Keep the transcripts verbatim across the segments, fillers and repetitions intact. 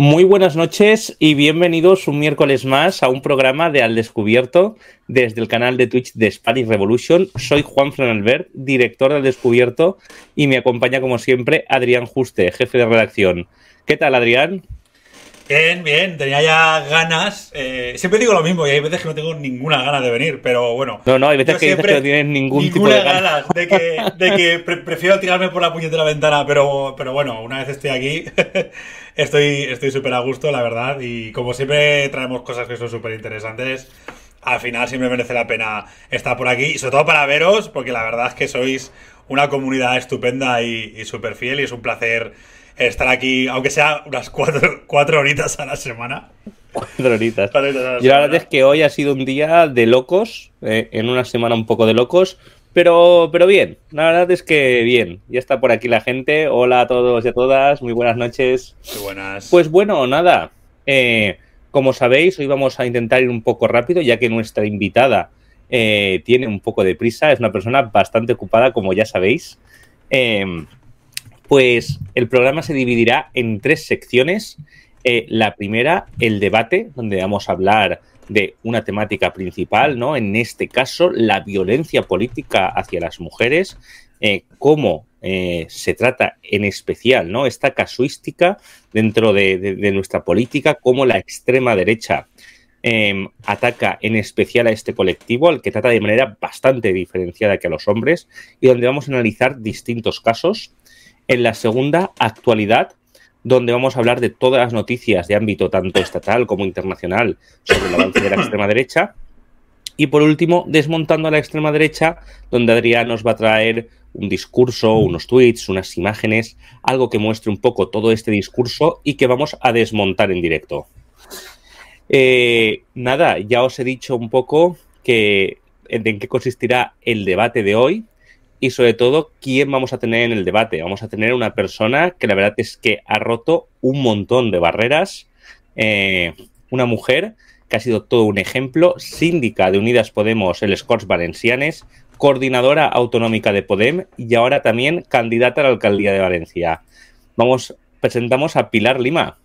Muy buenas noches y bienvenidos un miércoles más a un programa de Al Descubierto desde el canal de Twitch de Spanish Revolution. Soy Juan Flanelbert, director de Al Descubierto, y me acompaña como siempre Adrián Juste, jefe de redacción. ¿Qué tal, Adrián? Bien, bien, tenía ya ganas. Eh, siempre digo lo mismo y hay veces que no tengo ninguna gana de venir, pero bueno. No, no, hay veces que dices que no tienes ningún ninguna tipo de ganas. ganas de que, de que pre prefiero tirarme por la puñetera ventana, pero, pero bueno, una vez esté aquí... Estoy estoy súper a gusto, la verdad, y como siempre traemos cosas que son súper interesantes. Al final siempre merece la pena estar por aquí, y sobre todo para veros, porque la verdad es que sois una comunidad estupenda y, y súper fiel, y es un placer estar aquí, aunque sea unas cuatro, cuatro horitas a la semana. Cuatro horitas. Cuatro horitas a la semana. Y la verdad es que hoy ha sido un día de locos, eh, en una semana un poco de locos, pero, pero bien, la verdad es que bien. Ya está por aquí la gente. Hola a todos y a todas, muy buenas noches. Muy buenas. Pues bueno, nada, eh, como sabéis, hoy vamos a intentar ir un poco rápido, ya que nuestra invitada eh, tiene un poco de prisa, es una persona bastante ocupada, como ya sabéis. Eh, pues el programa se dividirá en tres secciones. Eh, la primera, el debate, donde vamos a hablar de una temática principal, ¿no? En este caso, la violencia política hacia las mujeres, eh, cómo eh, se trata en especial, ¿no? Esta casuística dentro de, de, de nuestra política, cómo la extrema derecha eh, ataca en especial a este colectivo, al que trata de manera bastante diferenciada que a los hombres, y donde vamos a analizar distintos casos. En la segunda, actualidad, donde vamos a hablar de todas las noticias de ámbito tanto estatal como internacional sobre el avance de la extrema derecha. Y por último, desmontando a la extrema derecha, donde Adrián nos va a traer un discurso, unos tweets, unas imágenes, algo que muestre un poco todo este discurso y que vamos a desmontar en directo. Eh, nada, ya os he dicho un poco que, en qué consistirá el debate de hoy. Y sobre todo, ¿quién vamos a tener en el debate? Vamos a tener una persona que la verdad es que ha roto un montón de barreras. Eh, una mujer que ha sido todo un ejemplo, síndica de Unidas Podemos en los Corts Valencianes, coordinadora autonómica de Podem y ahora también candidata a la alcaldía de Valencia. Vamos, presentamos a Pilar Lima.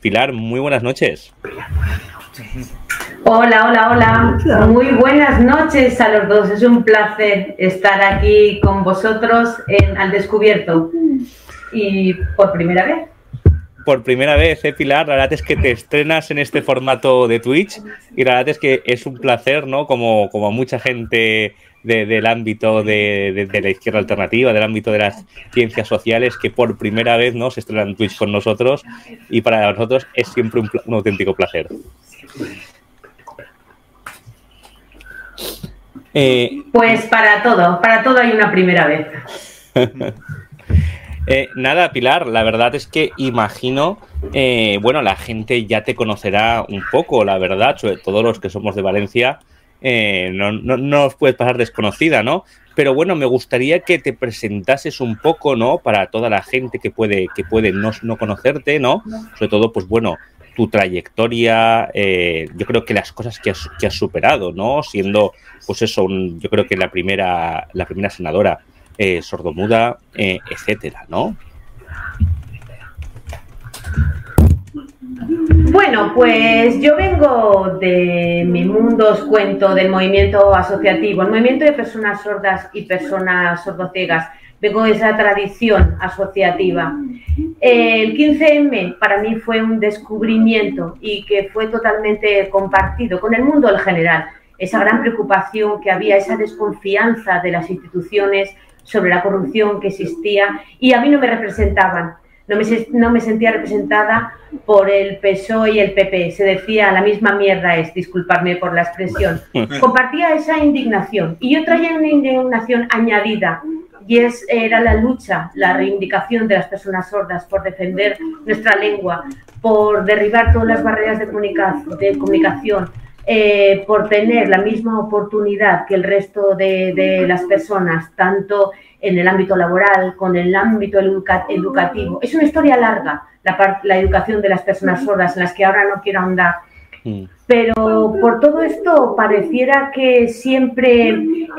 Pilar, muy buenas noches. Pilar, buenas noches. Hola, hola, hola. Muy buenas noches a los dos. Es un placer estar aquí con vosotros en Al Descubierto. Y por primera vez. Por primera vez, eh, Pilar. La verdad es que te estrenas en este formato de Twitch y la verdad es que es un placer, ¿no? Como, como mucha gente de, del ámbito de, de, de la izquierda alternativa, del ámbito de las ciencias sociales, que por primera vez, ¿no?, se estrenan Twitch con nosotros, y para nosotros es siempre un, un auténtico placer. Eh, pues para todo, para todo hay una primera vez. eh, nada, Pilar, la verdad es que imagino, eh, bueno, la gente ya te conocerá un poco, la verdad, sobre todo los que somos de Valencia, eh, no, no, no os puedes pasar desconocida, ¿no? Pero bueno, me gustaría que te presentases un poco, ¿no? Para toda la gente que puede, que puede no, no conocerte, ¿no? Sobre todo, pues bueno, tu trayectoria, eh, yo creo que las cosas que has, que has superado, ¿no? Siendo, pues eso, un, yo creo que la primera, la primera senadora eh, sordomuda, eh, etcétera, ¿no? Bueno, pues yo vengo de mi mundo, os cuento, del movimiento asociativo, el movimiento de personas sordas y personas sordociegas. Vengo de esa tradición asociativa. El quince eme para mí fue un descubrimiento y que fue totalmente compartido con el mundo en general. Esa gran preocupación que había, esa desconfianza de las instituciones sobre la corrupción que existía, y a mí no me representaban. No me, no me sentía representada por el P S O E y el P P. Se decía la misma mierda es, disculparme por la expresión. Compartía esa indignación y yo traía una indignación añadida. Y es, era la lucha, la reivindicación de las personas sordas por defender nuestra lengua, por derribar todas las barreras de, comunica de comunicación, eh, por tener la misma oportunidad que el resto de, de las personas, tanto en el ámbito laboral, con el ámbito educa educativo. Es una historia larga, la, la educación de las personas sordas, en las que ahora no quiero ahondar. Pero por todo esto pareciera que siempre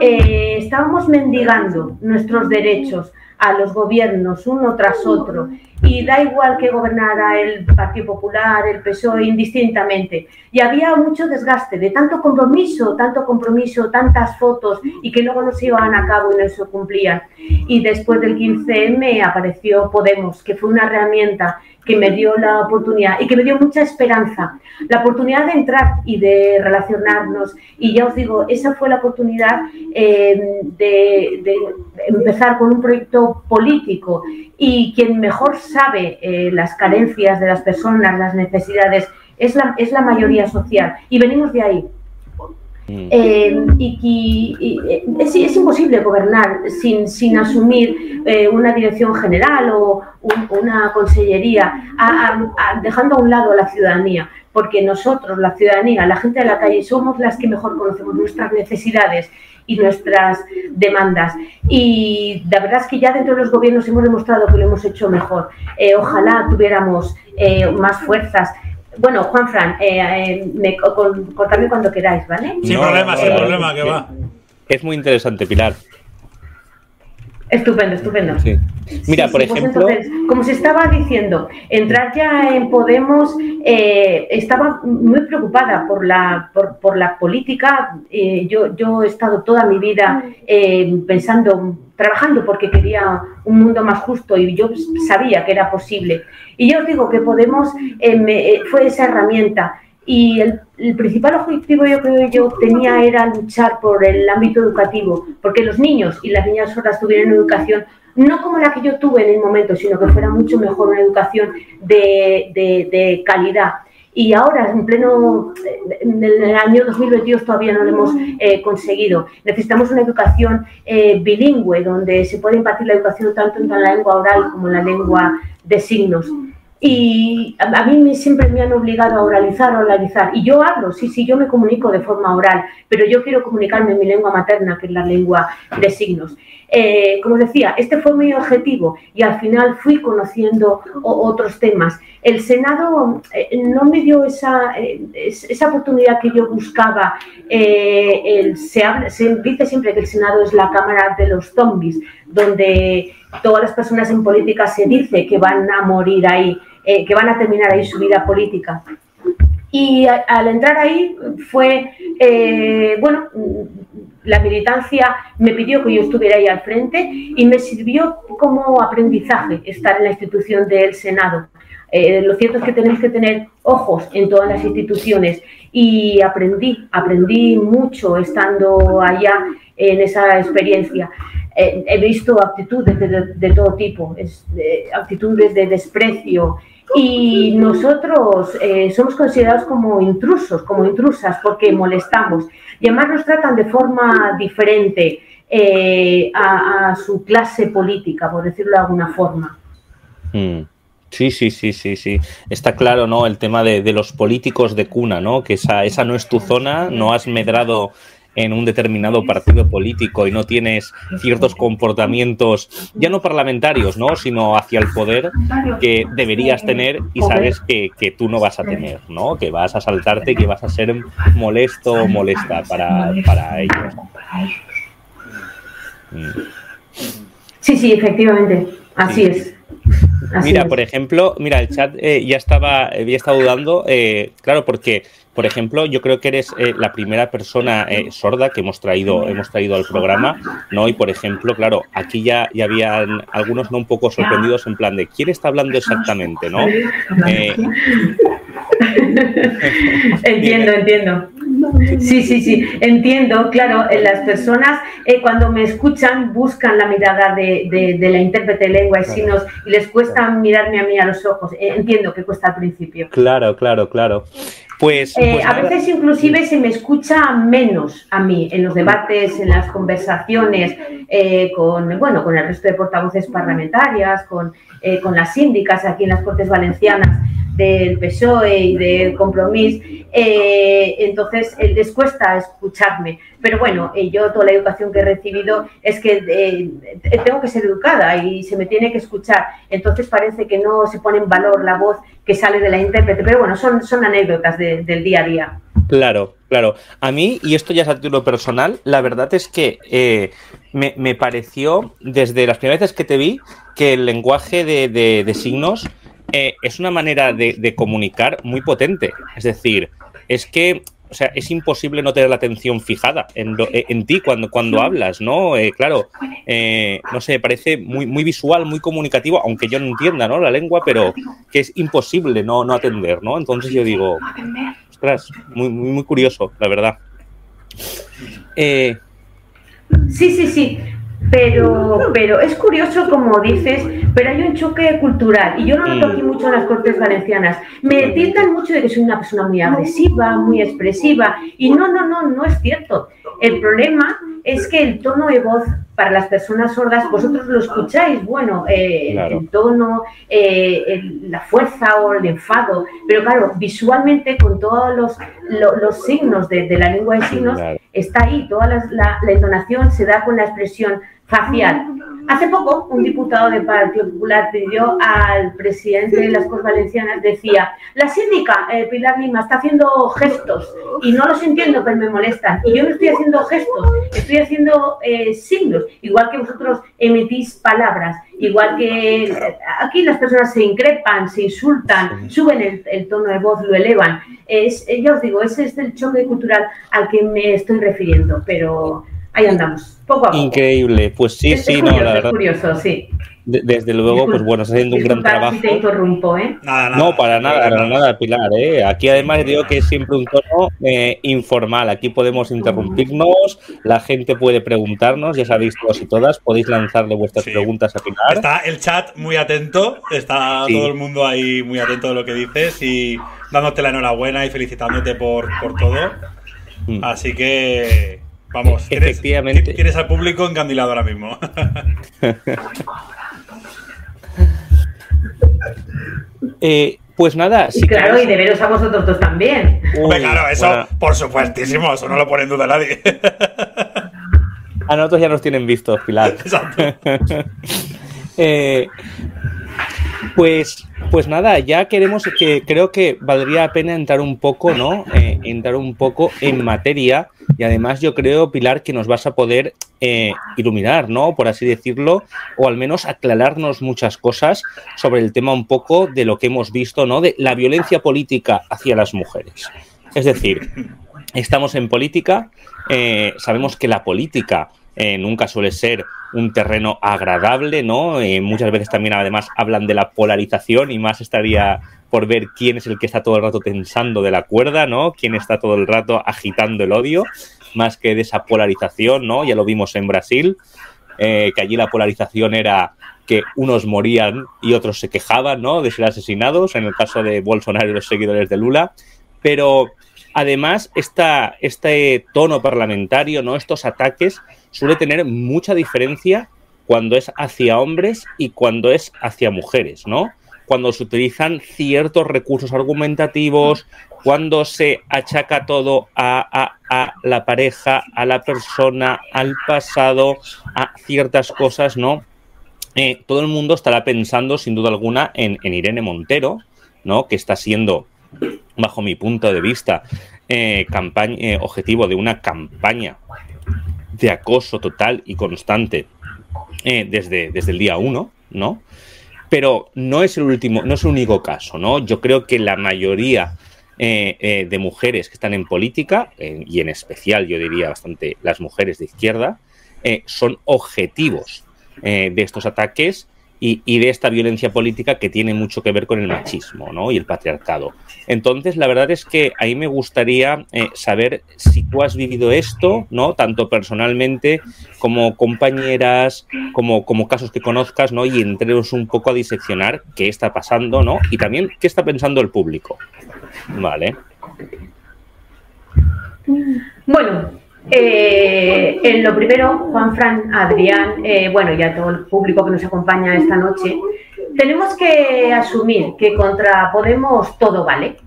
eh, estábamos mendigando nuestros derechos a los gobiernos uno tras otro, y da igual que gobernara el Partido Popular, el P S O E, indistintamente. Y había mucho desgaste de tanto compromiso, tanto compromiso, tantas fotos, y que luego no se iban a cabo y no se cumplían. Y después del quince eme apareció Podemos, que fue una herramienta que me dio la oportunidad y que me dio mucha esperanza, la oportunidad de entrar y de relacionarnos. Y ya os digo, esa fue la oportunidad eh, de, de empezar con un proyecto político, y quien mejor sabe eh, las carencias de las personas, las necesidades, es la, es la mayoría social, y venimos de ahí. Eh, y, y, y es, es imposible gobernar sin, sin asumir eh, una dirección general o un, una consellería, a, a, a, dejando a un lado a la ciudadanía, porque nosotros, la ciudadanía, la gente de la calle, somos las que mejor conocemos nuestras necesidades y nuestras demandas. Y la verdad es que ya dentro de los gobiernos hemos demostrado que lo hemos hecho mejor. Eh, ojalá tuviéramos eh, más fuerzas. Bueno, Juanfran, eh, eh, me, con, cortadme cuando queráis, ¿vale? Sin no, problema, sin problema, que va. Es muy interesante, Pilar. Estupendo, estupendo. Sí. Mira, sí, por sí, ejemplo... Pues entonces, como se estaba diciendo, entrar ya en Podemos, eh, estaba muy preocupada por la, por, por la política. Eh, yo, yo he estado toda mi vida eh, pensando... trabajando porque quería un mundo más justo, y yo sabía que era posible. Y yo os digo que Podemos eh, me, fue esa herramienta, y el, el principal objetivo yo creo que yo tenía era luchar por el ámbito educativo, porque los niños y las niñas sordas tuvieran educación, no como la que yo tuve en el momento, sino que fuera mucho mejor, una educación de, de, de calidad. Y ahora, en pleno, en el año dos mil veintidós, todavía no lo hemos eh, conseguido. Necesitamos una educación eh, bilingüe, donde se puede impartir la educación tanto en la lengua oral como en la lengua de signos. Y a mí me, siempre me han obligado a oralizar, a oralizar. Y yo hablo, sí, sí, yo me comunico de forma oral, pero yo quiero comunicarme en mi lengua materna, que es la lengua de signos. Eh, como decía, este fue mi objetivo, y al final fui conociendo otros temas. El Senado eh, no me dio esa, eh, esa oportunidad que yo buscaba. Eh, el, se, habla, se dice siempre que el Senado es la cámara de los zombies, donde todas las personas en política se dice que van a morir ahí, eh, que van a terminar ahí su vida política. Y a, al entrar ahí fue, eh, bueno... la militancia me pidió que yo estuviera ahí al frente, y me sirvió como aprendizaje estar en la institución del Senado. Eh, lo cierto es que tenemos que tener ojos en todas las instituciones, y aprendí, aprendí mucho estando allá en esa experiencia. Eh, he visto actitudes de, de, de todo tipo, es, eh, actitudes de desprecio. Y nosotros eh, somos considerados como intrusos, como intrusas, porque molestamos. Y además nos tratan de forma diferente eh, a, a su clase política, por decirlo de alguna forma. Mm. Sí, sí, sí, sí, sí. Está claro, ¿no? El tema de, de los políticos de cuna, ¿no? Que esa, esa no es tu zona, no has medrado en un determinado partido político y no tienes ciertos comportamientos, ya no parlamentarios, ¿no?, sino hacia el poder, que deberías tener y sabes que, que tú no vas a tener, ¿no?, que vas a saltarte, que vas a ser molesto o molesta para, para ellos. Sí, sí, efectivamente, así sí. es. Así mira, es. Por ejemplo, mira, el chat eh, ya estaba, ya estaba dudando, eh, claro, porque... Por ejemplo, yo creo que eres eh, la primera persona eh, sorda que hemos traído hemos traído al programa, ¿no? Y, por ejemplo, claro, aquí ya, ya habían algunos no un poco sorprendidos en plan de ¿quién está hablando exactamente, no? Eh... Entiendo, entiendo. Sí, sí, sí, entiendo, claro, las personas eh, cuando me escuchan buscan la mirada de, de, de la intérprete de lengua y signos y les cuesta mirarme a mí a los ojos. Eh, entiendo que cuesta al principio. Claro, claro, claro. Pues, pues eh, a veces inclusive se me escucha menos a mí en los debates, en las conversaciones eh, con, bueno, con el resto de portavoces parlamentarias, con, eh, con las síndicas aquí en las Cortes Valencianas. del P S O E y del Compromís, eh, entonces eh, les cuesta escucharme. Pero bueno, eh, yo toda la educación que he recibido es que eh, tengo que ser educada y se me tiene que escuchar. Entonces parece que no se pone en valor la voz que sale de la intérprete. Pero bueno, son, son anécdotas de, del día a día. Claro, claro. A mí, y esto ya es a título personal, la verdad es que eh, me, me pareció, desde las primeras veces que te vi, que el lenguaje de, de, de signos Eh, es una manera de, de comunicar muy potente. Es decir, es que, o sea, es imposible no tener la atención fijada en, lo, en ti cuando, cuando hablas, ¿no? Eh, claro, eh, no sé, parece muy, muy visual, muy comunicativo, aunque yo no entienda, ¿no?, la lengua, pero que es imposible no, no atender, ¿no? Entonces yo digo, ostras, muy, muy, muy curioso, la verdad. Eh... Sí, sí, sí. Pero, pero es curioso, como dices, pero hay un choque cultural y yo no noto aquí mucho en las Cortes Valencianas. Me tildan mucho de que soy una persona muy agresiva, muy expresiva y no, no, no, no es cierto. El problema es que el tono de voz para las personas sordas, vosotros lo escucháis, bueno, eh, claro, el tono, eh, el, la fuerza o el enfado, pero claro, visualmente con todos los, los, los signos de, de la lengua de signos, claro, está ahí, toda la, la, la entonación se da con la expresión facial. Hace poco un diputado del Partido Popular pidió al presidente de las Corts Valencianas, decía, la síndica eh, Pilar Lima está haciendo gestos y no los entiendo, pero me molestan. Y yo no estoy haciendo gestos, estoy haciendo eh, signos, igual que vosotros emitís palabras, igual que eh, aquí las personas se increpan, se insultan, suben el, el tono de voz, lo elevan. Es, eh, ya os digo, ese es el choque cultural al que me estoy refiriendo, pero ahí andamos, poco a poco. Increíble, pues sí, este sí, curioso, no, la verdad. Es curioso, sí. De, desde luego, disculpa, pues bueno, está haciendo un gran trabajo. Si te interrumpo, ¿eh? Nada, nada, no, para nada, nada, nada, Pilar, ¿eh? Aquí además digo que es siempre un tono eh, informal. Aquí podemos interrumpirnos, la gente puede preguntarnos, ya sabéis todos y todas, podéis lanzarle vuestras sí. preguntas a Pilar. Está el chat muy atento, está sí. todo el mundo ahí muy atento de lo que dices y dándote la enhorabuena y felicitándote por, por todo. Mm. Así que... Vamos, tienes, efectivamente. Tienes al público encandilado ahora mismo. eh, pues nada. Si claro, quieres... y de veros a vosotros dos también. Uy, claro, eso, bueno, por supuestísimo, eso no lo pone en duda nadie. A nosotros ya nos tienen vistos, Pilar. Exacto. eh, pues, pues nada, ya queremos que, creo que valdría la pena entrar un poco, ¿no? Eh, entrar un poco en materia. Y además yo creo, Pilar, que nos vas a poder eh, iluminar, ¿no?, por así decirlo, o al menos aclararnos muchas cosas sobre el tema un poco de lo que hemos visto, ¿no?, de la violencia política hacia las mujeres. Es decir, estamos en política, eh, sabemos que la política eh, nunca suele ser un terreno agradable, ¿no? Eh, muchas veces también además hablan de la polarización y más estaría... por ver quién es el que está todo el rato tensando de la cuerda, ¿no? Quién está todo el rato agitando el odio, más que de esa polarización, ¿no? Ya lo vimos en Brasil, eh, que allí la polarización era que unos morían y otros se quejaban, ¿no?, de ser asesinados, en el caso de Bolsonaro y los seguidores de Lula. Pero además esta, este tono parlamentario, ¿no?, estos ataques, suele tener mucha diferencia cuando es hacia hombres y cuando es hacia mujeres, ¿no?, cuando se utilizan ciertos recursos argumentativos, cuando se achaca todo a, a, a la pareja, a la persona, al pasado, a ciertas cosas, ¿no? Eh, todo el mundo estará pensando, sin duda alguna, en, en Irene Montero, ¿no?, que está siendo, bajo mi punto de vista, eh, campaña, eh, objetivo de una campaña de acoso total y constante eh, desde, desde el día uno, ¿no? Pero no es el último, no es el único caso, ¿no? Yo creo que la mayoría eh, eh, de mujeres que están en política, eh, y en especial yo diría bastante las mujeres de izquierda, eh, son objetivos eh, de estos ataques y, y de esta violencia política que tiene mucho que ver con el machismo, ¿no?, y el patriarcado. Entonces, la verdad es que ahí me gustaría eh, saber si tú has vivido esto, ¿no?, tanto personalmente como compañeras, como, como casos que conozcas, ¿no?, y entremos un poco a diseccionar qué está pasando, ¿no?, y también qué está pensando el público. Vale. Bueno... Eh, en lo primero, Juan Fran, Adrián, eh, bueno, ya todo el público que nos acompaña esta noche, tenemos que asumir que contra Podemos todo vale.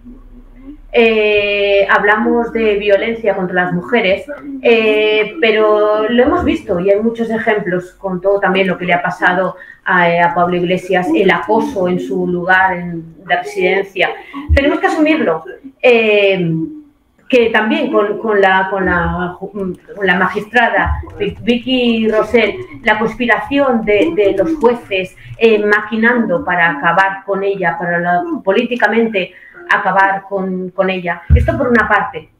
Eh, hablamos de violencia contra las mujeres, eh, pero lo hemos visto y hay muchos ejemplos, con todo también lo que le ha pasado a, a Pablo Iglesias, el acoso en su lugar en, de residencia. Tenemos que asumirlo. Eh, que también con, con, la, con, la, con la magistrada Vicky Rosell, la conspiración de, de los jueces eh, maquinando para acabar con ella, para la, políticamente acabar con, con ella. Esto por una parte.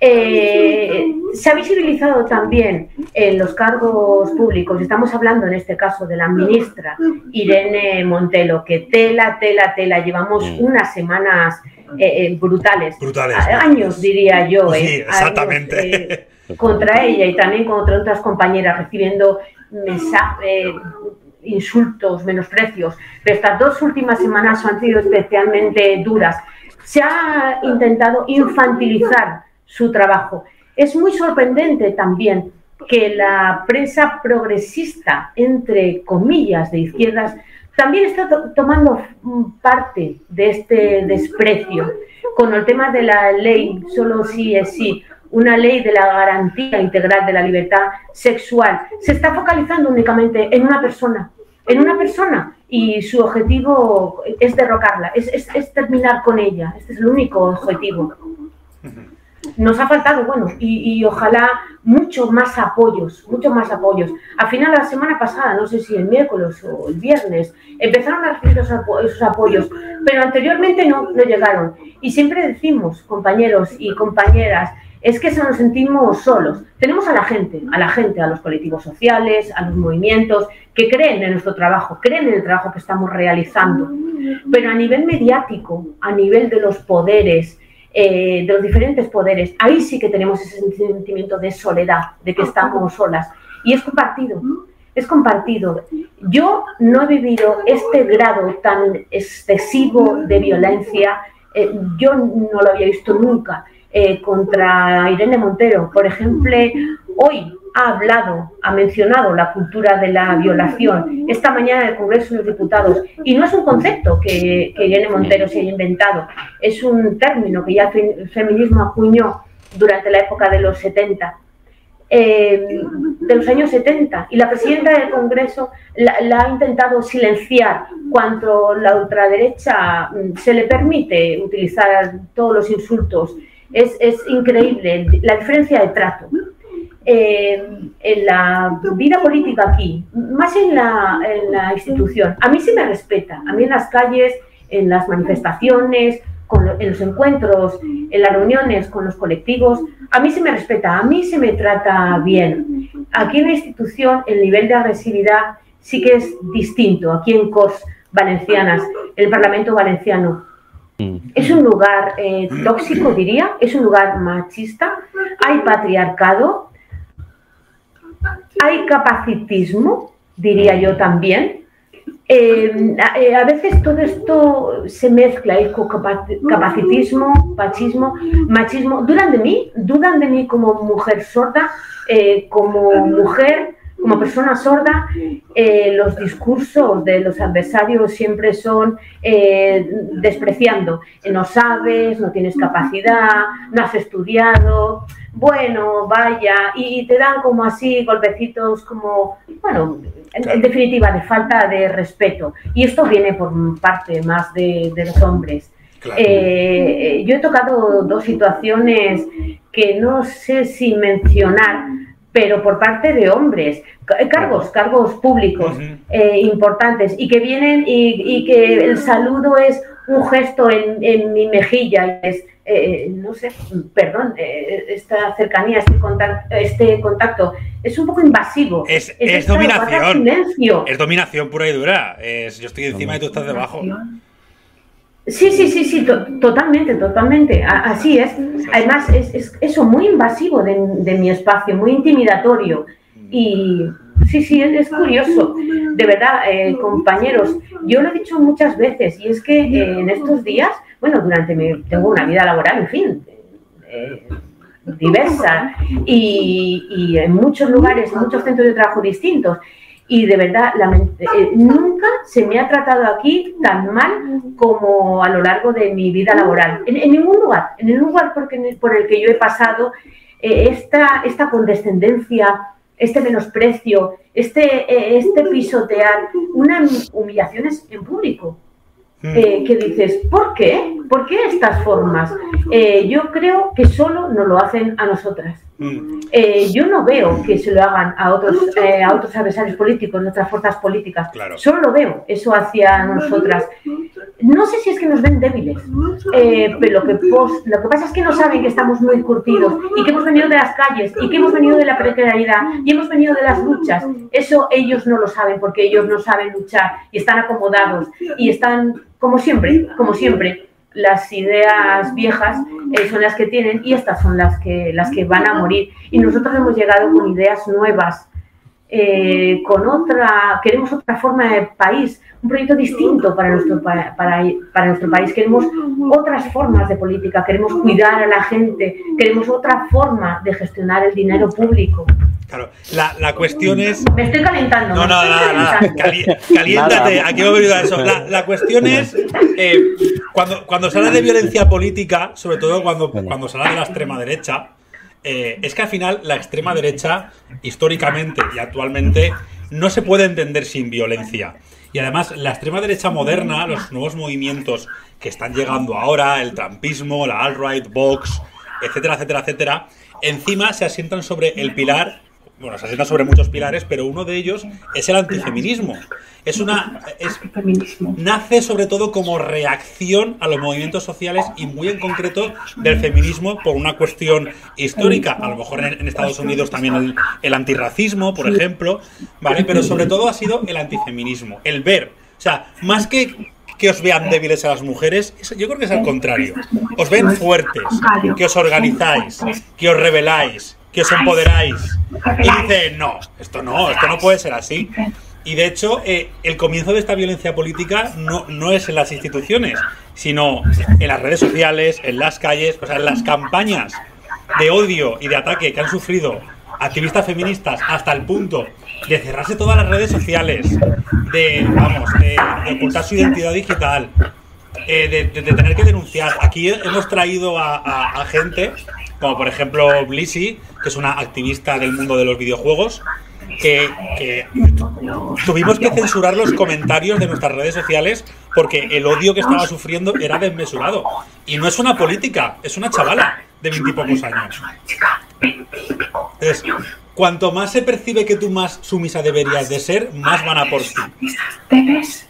Eh, se ha visibilizado también en los cargos públicos, estamos hablando en este caso de la ministra Irene Montero, que tela, tela, tela, llevamos unas semanas eh, brutales, brutales, años diría yo, eh, sí, exactamente. Años, eh, contra ella y también contra otras compañeras, recibiendo mensajes, eh, insultos, menosprecios, pero estas dos últimas semanas han sido especialmente duras. Se ha intentado infantilizar su trabajo. Es muy sorprendente también que la prensa progresista, entre comillas, de izquierdas, también está to tomando parte de este desprecio con el tema de la ley solo sí es sí, una ley de la garantía integral de la libertad sexual. Se está focalizando únicamente en una persona, en una persona, y su objetivo es derrocarla, es, es, es terminar con ella. Este es el único objetivo. Nos ha faltado, bueno, y, y ojalá mucho más apoyos, mucho más apoyos. Al final, la semana pasada, no sé si el miércoles o el viernes, empezaron a recibir esos apoyos, pero anteriormente no, no llegaron. Y siempre decimos, compañeros y compañeras, es que se nos sentimos solos. Tenemos a la gente, a la gente, a los colectivos sociales, a los movimientos, que creen en nuestro trabajo, creen en el trabajo que estamos realizando. Pero a nivel mediático, a nivel de los poderes, Eh, de los diferentes poderes, ahí sí que tenemos ese sentimiento de soledad, de que estamos solas, y es compartido, es compartido. Yo no he vivido este grado tan excesivo de violencia, eh, yo no lo había visto nunca, eh, contra Irene Montero, por ejemplo. Hoy ha hablado, ha mencionado la cultura de la violación, esta mañana en el Congreso de los Diputados, y no es un concepto que, que Irene Montero se haya inventado, es un término que ya el feminismo acuñó durante la época de los setenta, eh, de los años setenta, y la presidenta del Congreso la, la ha intentado silenciar cuando la ultraderecha se le permite utilizar todos los insultos. Es, es increíble la diferencia de trato. Eh, en la vida política aquí, más en la, en la institución, a mí sí me respeta, a mí en las calles, en las manifestaciones, con lo, en los encuentros, en las reuniones con los colectivos, a mí sí me respeta, a mí se me trata bien. Aquí en la institución el nivel de agresividad sí que es distinto, aquí en Corts Valencianas, el Parlamento Valenciano. Es un lugar eh, tóxico, diría, es un lugar machista, hay patriarcado, hay capacitismo, diría yo también. Eh, a, a veces todo esto se mezcla, hay capacitismo, machismo, machismo. Dudan de mí, dudan de mí como mujer sorda, eh, como mujer, como persona sorda. Eh, los discursos de los adversarios siempre son eh, despreciando. No sabes, no tienes capacidad, no has estudiado. Bueno, vaya, y te dan como así golpecitos como, bueno, en, en definitiva, de falta de respeto. Y esto viene por parte más de, de los hombres. Claro. Eh, yo he tocado dos situaciones que no sé si mencionar, pero por parte de hombres, cargos, cargos públicos eh, importantes, y que vienen y, y que el saludo es un gesto en, en mi mejilla, es... Eh, no sé, perdón, eh, esta cercanía, este contacto, este contacto es un poco invasivo. Es, es, es dominación. Es dominación pura y dura. Es, yo estoy encima y tú estás debajo. Sí, sí, sí, sí, to totalmente, totalmente. A así es. Además, es, es eso muy invasivo de, de mi espacio, muy intimidatorio. Y sí, sí, es, es curioso. De verdad, eh, compañeros, yo lo he dicho muchas veces, y es que eh, en estos días... Bueno, durante mi, tengo una vida laboral, en fin, eh, diversa, y, y en muchos lugares, en muchos centros de trabajo distintos. Y de verdad, eh, nunca se me ha tratado aquí tan mal como a lo largo de mi vida laboral. En, en ningún lugar, en el lugar porque, por el que yo he pasado, eh, esta, esta condescendencia, este menosprecio, este, eh, este pisotear, unas humillaciones en público. Eh, que dices, ¿por qué? ¿Por qué estas formas? Eh, yo creo que solo nos lo hacen a nosotras. Eh, yo no veo que se lo hagan a otros, eh, a otros adversarios políticos, nuestras fuerzas políticas. Claro. Solo lo veo eso hacia nosotras. No sé si es que nos ven débiles, eh, pero lo que, pos, lo que pasa es que no saben que estamos muy curtidos y que hemos venido de las calles y que hemos venido de la precariedad y hemos venido de las luchas. Eso ellos no lo saben porque ellos no saben luchar y están acomodados y están... Como siempre, como siempre, las ideas viejas eh, son las que tienen y estas son las que, las que van a morir. Y nosotros hemos llegado con ideas nuevas, eh, con otra, queremos otra forma de país, un proyecto distinto para nuestro, para, para nuestro país. Queremos otras formas de política, queremos cuidar a la gente, queremos otra forma de gestionar el dinero público. Claro, la, la cuestión es... Me estoy calentando. No, no, no, no, no. Cali caliéntate, nada. Aquí hemos venido a eso. La, la cuestión es, eh, cuando, cuando se habla de violencia política, sobre todo cuando, cuando se habla de la extrema derecha, eh, es que al final la extrema derecha, históricamente y actualmente, no se puede entender sin violencia. Y además, la extrema derecha moderna, los nuevos movimientos que están llegando ahora, el trumpismo, la alt-right, Vox, etcétera, etcétera, etcétera, encima se asientan sobre el pilar... Bueno, se asienta sobre muchos pilares, pero uno de ellos es el antifeminismo. Es una, es, nace sobre todo como reacción a los movimientos sociales y muy en concreto del feminismo por una cuestión histórica. A lo mejor en, en Estados Unidos también el, el antirracismo, por ejemplo, ¿vale? Pero sobre todo ha sido el antifeminismo, el ver. O sea, más que... que os vean débiles a las mujeres, yo creo que es al contrario. Os ven fuertes, que os organizáis, que os rebeláis, que os empoderáis. Y dicen, no, esto no, esto no puede ser así. Y de hecho, eh, el comienzo de esta violencia política no, no es en las instituciones, sino en las redes sociales, en las calles, o sea, en las campañas de odio y de ataque que han sufrido activistas feministas hasta el punto de cerrarse todas las redes sociales, de, vamos, de, de ocultar su identidad digital, eh, de, de, de tener que denunciar. Aquí hemos traído a, a, a gente, como por ejemplo Blissy, que es una activista del mundo de los videojuegos, que, que tuvimos que censurar los comentarios de nuestras redes sociales porque el odio que estaba sufriendo era desmesurado. Y no es una política, es una chavala de veintipocos años. Entonces, cuanto más se percibe que tú más sumisa deberías de ser, más van a por ti.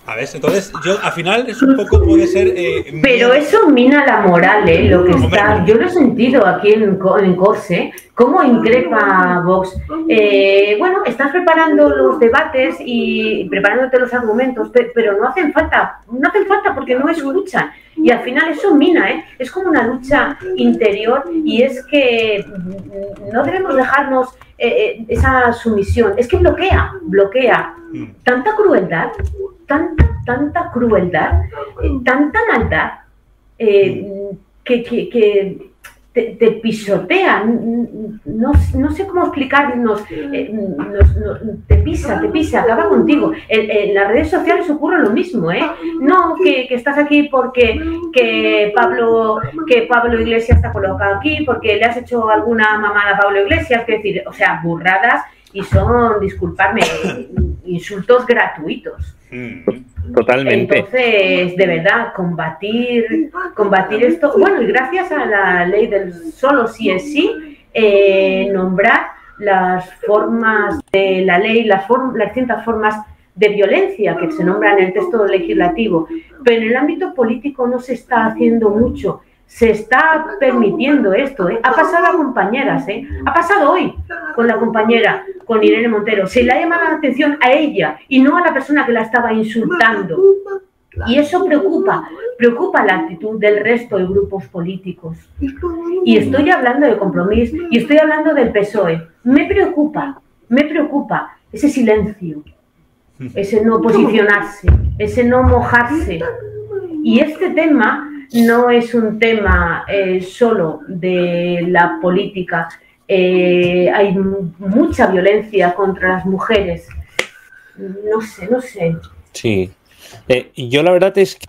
A ver, entonces, yo al final es un poco, puede ser... Eh, pero eso mina la moral, ¿eh? Lo que está... Yo lo he sentido aquí en, en Corts, ¿eh? ¿Cómo increpa Vox? Eh, bueno, estás preparando los debates y preparándote los argumentos, pero no hacen falta, no hacen falta porque no escuchan. Y al final eso mina, ¿eh? Es como una lucha interior y es que no debemos dejarnos eh, esa sumisión. Es que bloquea, bloquea. Tanta crueldad, tanta, tanta crueldad, eh, tanta maldad eh, que, que, que te, te pisotean. No, no sé cómo explicarnos. Eh, nos, nos, te pisa, te pisa, acaba contigo. En, en las redes sociales ocurre lo mismo, ¿eh? No que, que estás aquí porque que Pablo, que Pablo Iglesias está colocado aquí, porque le has hecho alguna mamada a Pablo Iglesias, que decir, o sea, burradas y son, disculpadme, insultos gratuitos. Totalmente. Entonces, de verdad, combatir, combatir esto. Bueno, y gracias a la ley del solo sí es sí, eh, nombrar las formas de la ley, las, form las distintas formas de violencia que se nombran en el texto legislativo. Pero en el ámbito político no se está haciendo mucho. Se está permitiendo esto, ¿eh? Ha pasado a compañeras, ¿eh? Ha pasado hoy con la compañera, con Irene Montero. Se le ha llamado la atención a ella y no a la persona que la estaba insultando. Y eso preocupa, preocupa la actitud del resto de grupos políticos. Y estoy hablando de Compromís y estoy hablando del P S O E. Me preocupa, me preocupa ese silencio, ese no posicionarse, ese no mojarse. Y este tema... no es un tema eh, solo de la política. Eh, hay mucha violencia contra las mujeres. no sé, no sé. Sí. Eh, yo la verdad es que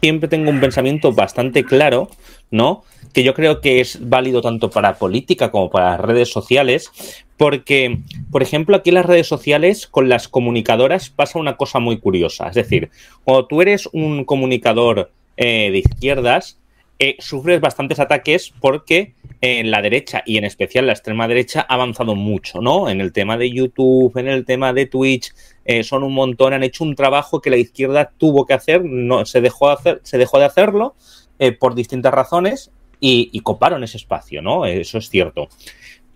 siempre tengo un pensamiento bastante claro, ¿no? Que yo creo que es válido tanto para política como para redes sociales, porque, por ejemplo, aquí en las redes sociales con las comunicadoras pasa una cosa muy curiosa. Es decir, cuando tú eres un comunicador eh, de izquierdas, eh, sufres bastantes ataques porque eh, la derecha, y en especial la extrema derecha, ha avanzado mucho, ¿no? En el tema de YouTube, en el tema de Twitch, eh, son un montón, han hecho un trabajo que la izquierda tuvo que hacer, no, se dejó de hacer, se dejó de hacerlo eh, por distintas razones, y, y coparon ese espacio, ¿no? Eso es cierto.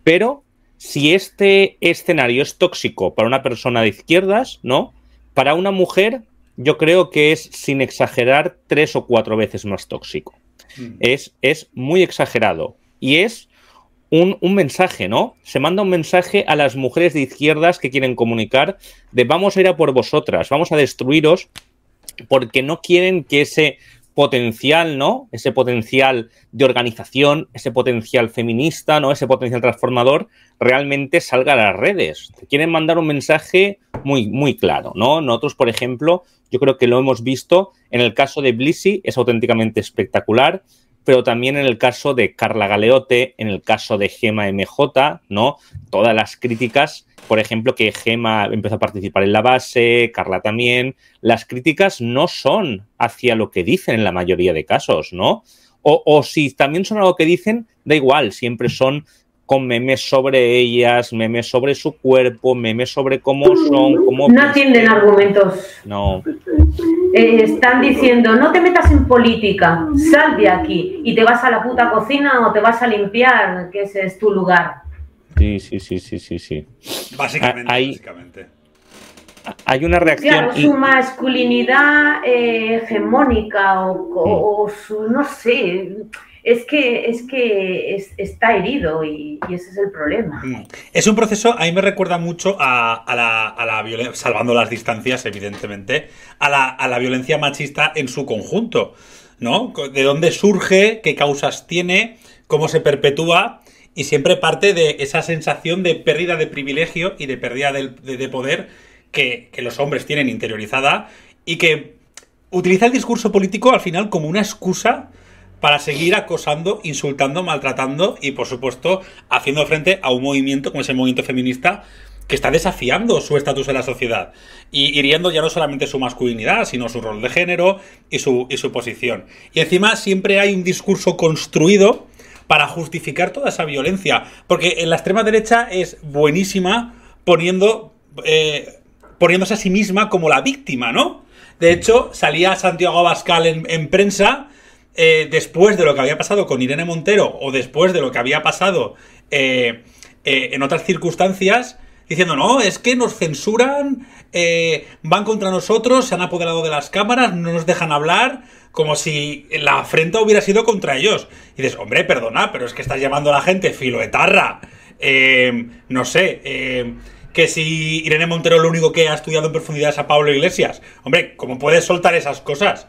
Pero si este escenario es tóxico para una persona de izquierdas, ¿no? Para una mujer, yo creo que es, sin exagerar, tres o cuatro veces más tóxico. Mm. Es, es muy exagerado. Y es un, un mensaje, ¿no? Se manda un mensaje a las mujeres de izquierdas que quieren comunicar de vamos a ir a por vosotras, vamos a destruiros, porque no quieren que ese potencial, ¿no? Ese potencial de organización, ese potencial feminista, ¿no? Ese potencial transformador realmente salga a las redes. Te quieren mandar un mensaje muy, muy claro, ¿no? Nosotros, por ejemplo, yo creo que lo hemos visto en el caso de Blissy, es auténticamente espectacular, pero también en el caso de Carla Galeote, en el caso de Gema M J, ¿no? Todas las críticas, por ejemplo, que Gema empezó a participar en La Base, Carla también, las críticas no son hacia lo que dicen en la mayoría de casos, ¿no? O, o si también son algo que dicen, da igual, siempre son con memes sobre ellas, memes sobre su cuerpo, memes sobre cómo son, cómo... No atienden argumentos. No. Eh, están diciendo, no te metas en política, sal de aquí y te vas a la puta cocina o te vas a limpiar, que ese es tu lugar. Sí, sí, sí, sí, sí, sí. Básicamente, hay, básicamente. Hay una reacción... Claro, y... su masculinidad eh, hegemónica o, o, o su, no sé... Es que, es que es, está herido y, y ese es el problema. Es un proceso, a mí me recuerda mucho a, a la, a la violencia, salvando las distancias, evidentemente, a la, a la violencia machista en su conjunto, ¿no? De dónde surge, qué causas tiene, cómo se perpetúa, y siempre parte de esa sensación de pérdida de privilegio y de pérdida de, de, de poder que, que los hombres tienen interiorizada y que utiliza el discurso político al final como una excusa para seguir acosando, insultando, maltratando y, por supuesto, haciendo frente a un movimiento como es el movimiento feminista que está desafiando su estatus en la sociedad y hiriendo ya no solamente su masculinidad, sino su rol de género y su, y su posición. Y encima siempre hay un discurso construido para justificar toda esa violencia, porque en la extrema derecha es buenísima poniendo, eh, poniéndose a sí misma como la víctima, ¿no? De hecho, salía Santiago Abascal en, en prensa... Eh, después de lo que había pasado con Irene Montero o después de lo que había pasado eh, eh, en otras circunstancias, diciendo, no, es que nos censuran, eh, van contra nosotros, se han apoderado de las cámaras, no nos dejan hablar, como si la afrenta hubiera sido contra ellos. Y dices, hombre, perdona, pero es que estás llamando a la gente filoetarra, eh, no sé... Eh, que si Irene Montero lo único que ha estudiado en profundidad es a Pablo Iglesias. Hombre, ¿cómo puedes soltar esas cosas?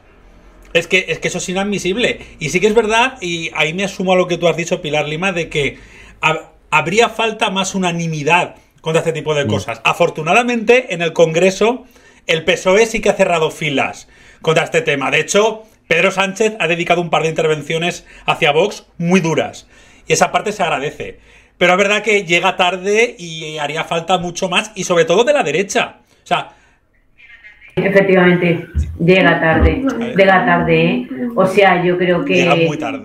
Es que, es que eso es inadmisible. Y sí que es verdad, y ahí me asumo a lo que tú has dicho, Pilar Lima, de que ha, habría falta más unanimidad contra este tipo de cosas. Mm. Afortunadamente, en el Congreso, el P S O E sí que ha cerrado filas contra este tema. De hecho, Pedro Sánchez ha dedicado un par de intervenciones hacia Vox muy duras. Y esa parte se agradece. Pero es verdad que llega tarde y haría falta mucho más, y sobre todo de la derecha. O sea... Efectivamente, llega tarde, llega tarde, ¿eh? O sea, yo creo que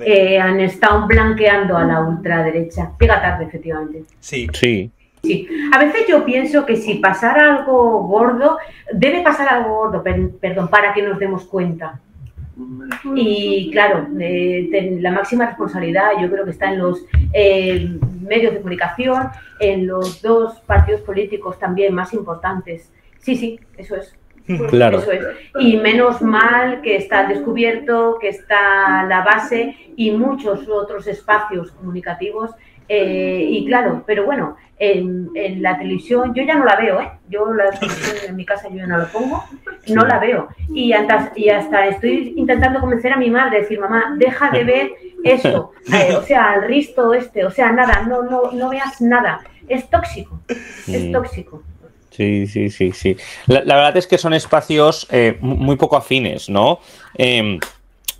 eh, han estado blanqueando a la ultraderecha. Llega tarde, efectivamente. Sí, sí. Sí. A veces yo pienso que si pasara algo gordo, debe pasar algo gordo, per perdón, para que nos demos cuenta. Y claro, eh, la máxima responsabilidad yo creo que está en los eh, medios de comunicación, en los dos partidos políticos también más importantes. Sí, sí, eso es. Claro. Eso es. Y menos mal que está Al Descubierto, que está La Base y muchos otros espacios comunicativos. Eh, y claro, pero bueno, en, en la televisión yo ya no la veo, ¿eh? Yo la televisión en mi casa yo ya no la pongo, no la veo. Y hasta, y hasta estoy intentando convencer a mi madre, decir, mamá, deja de ver eso, eh, o sea, el Risto este, o sea, nada, no, no, no veas nada. Es tóxico, es tóxico. Sí, sí, sí, sí. La, la verdad es que son espacios eh, muy poco afines, ¿no? Eh,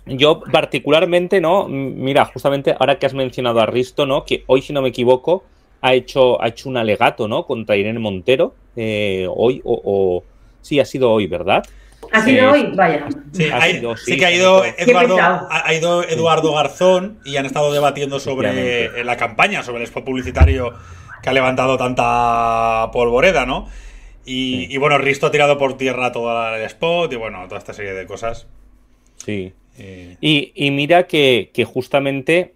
yo particularmente, ¿no? Mira, justamente ahora que has mencionado a Risto, ¿no? Que hoy, si no me equivoco, ha hecho, ha hecho un alegato, ¿no? Contra Irene Montero. Eh, hoy o, o... Sí, ha sido hoy, ¿verdad? Ha sido eh, hoy, vaya. Sí, ha hay, sido, sí, sí que ha ido Eduardo, ha ido Eduardo Garzón y han estado debatiendo sobre la campaña, sobre el spot publicitario que ha levantado tanta polvoreda, ¿no? Y, sí. y bueno, Risto ha tirado por tierra todo el spot y bueno, toda esta serie de cosas. Sí. Eh. Y, y mira que, que justamente,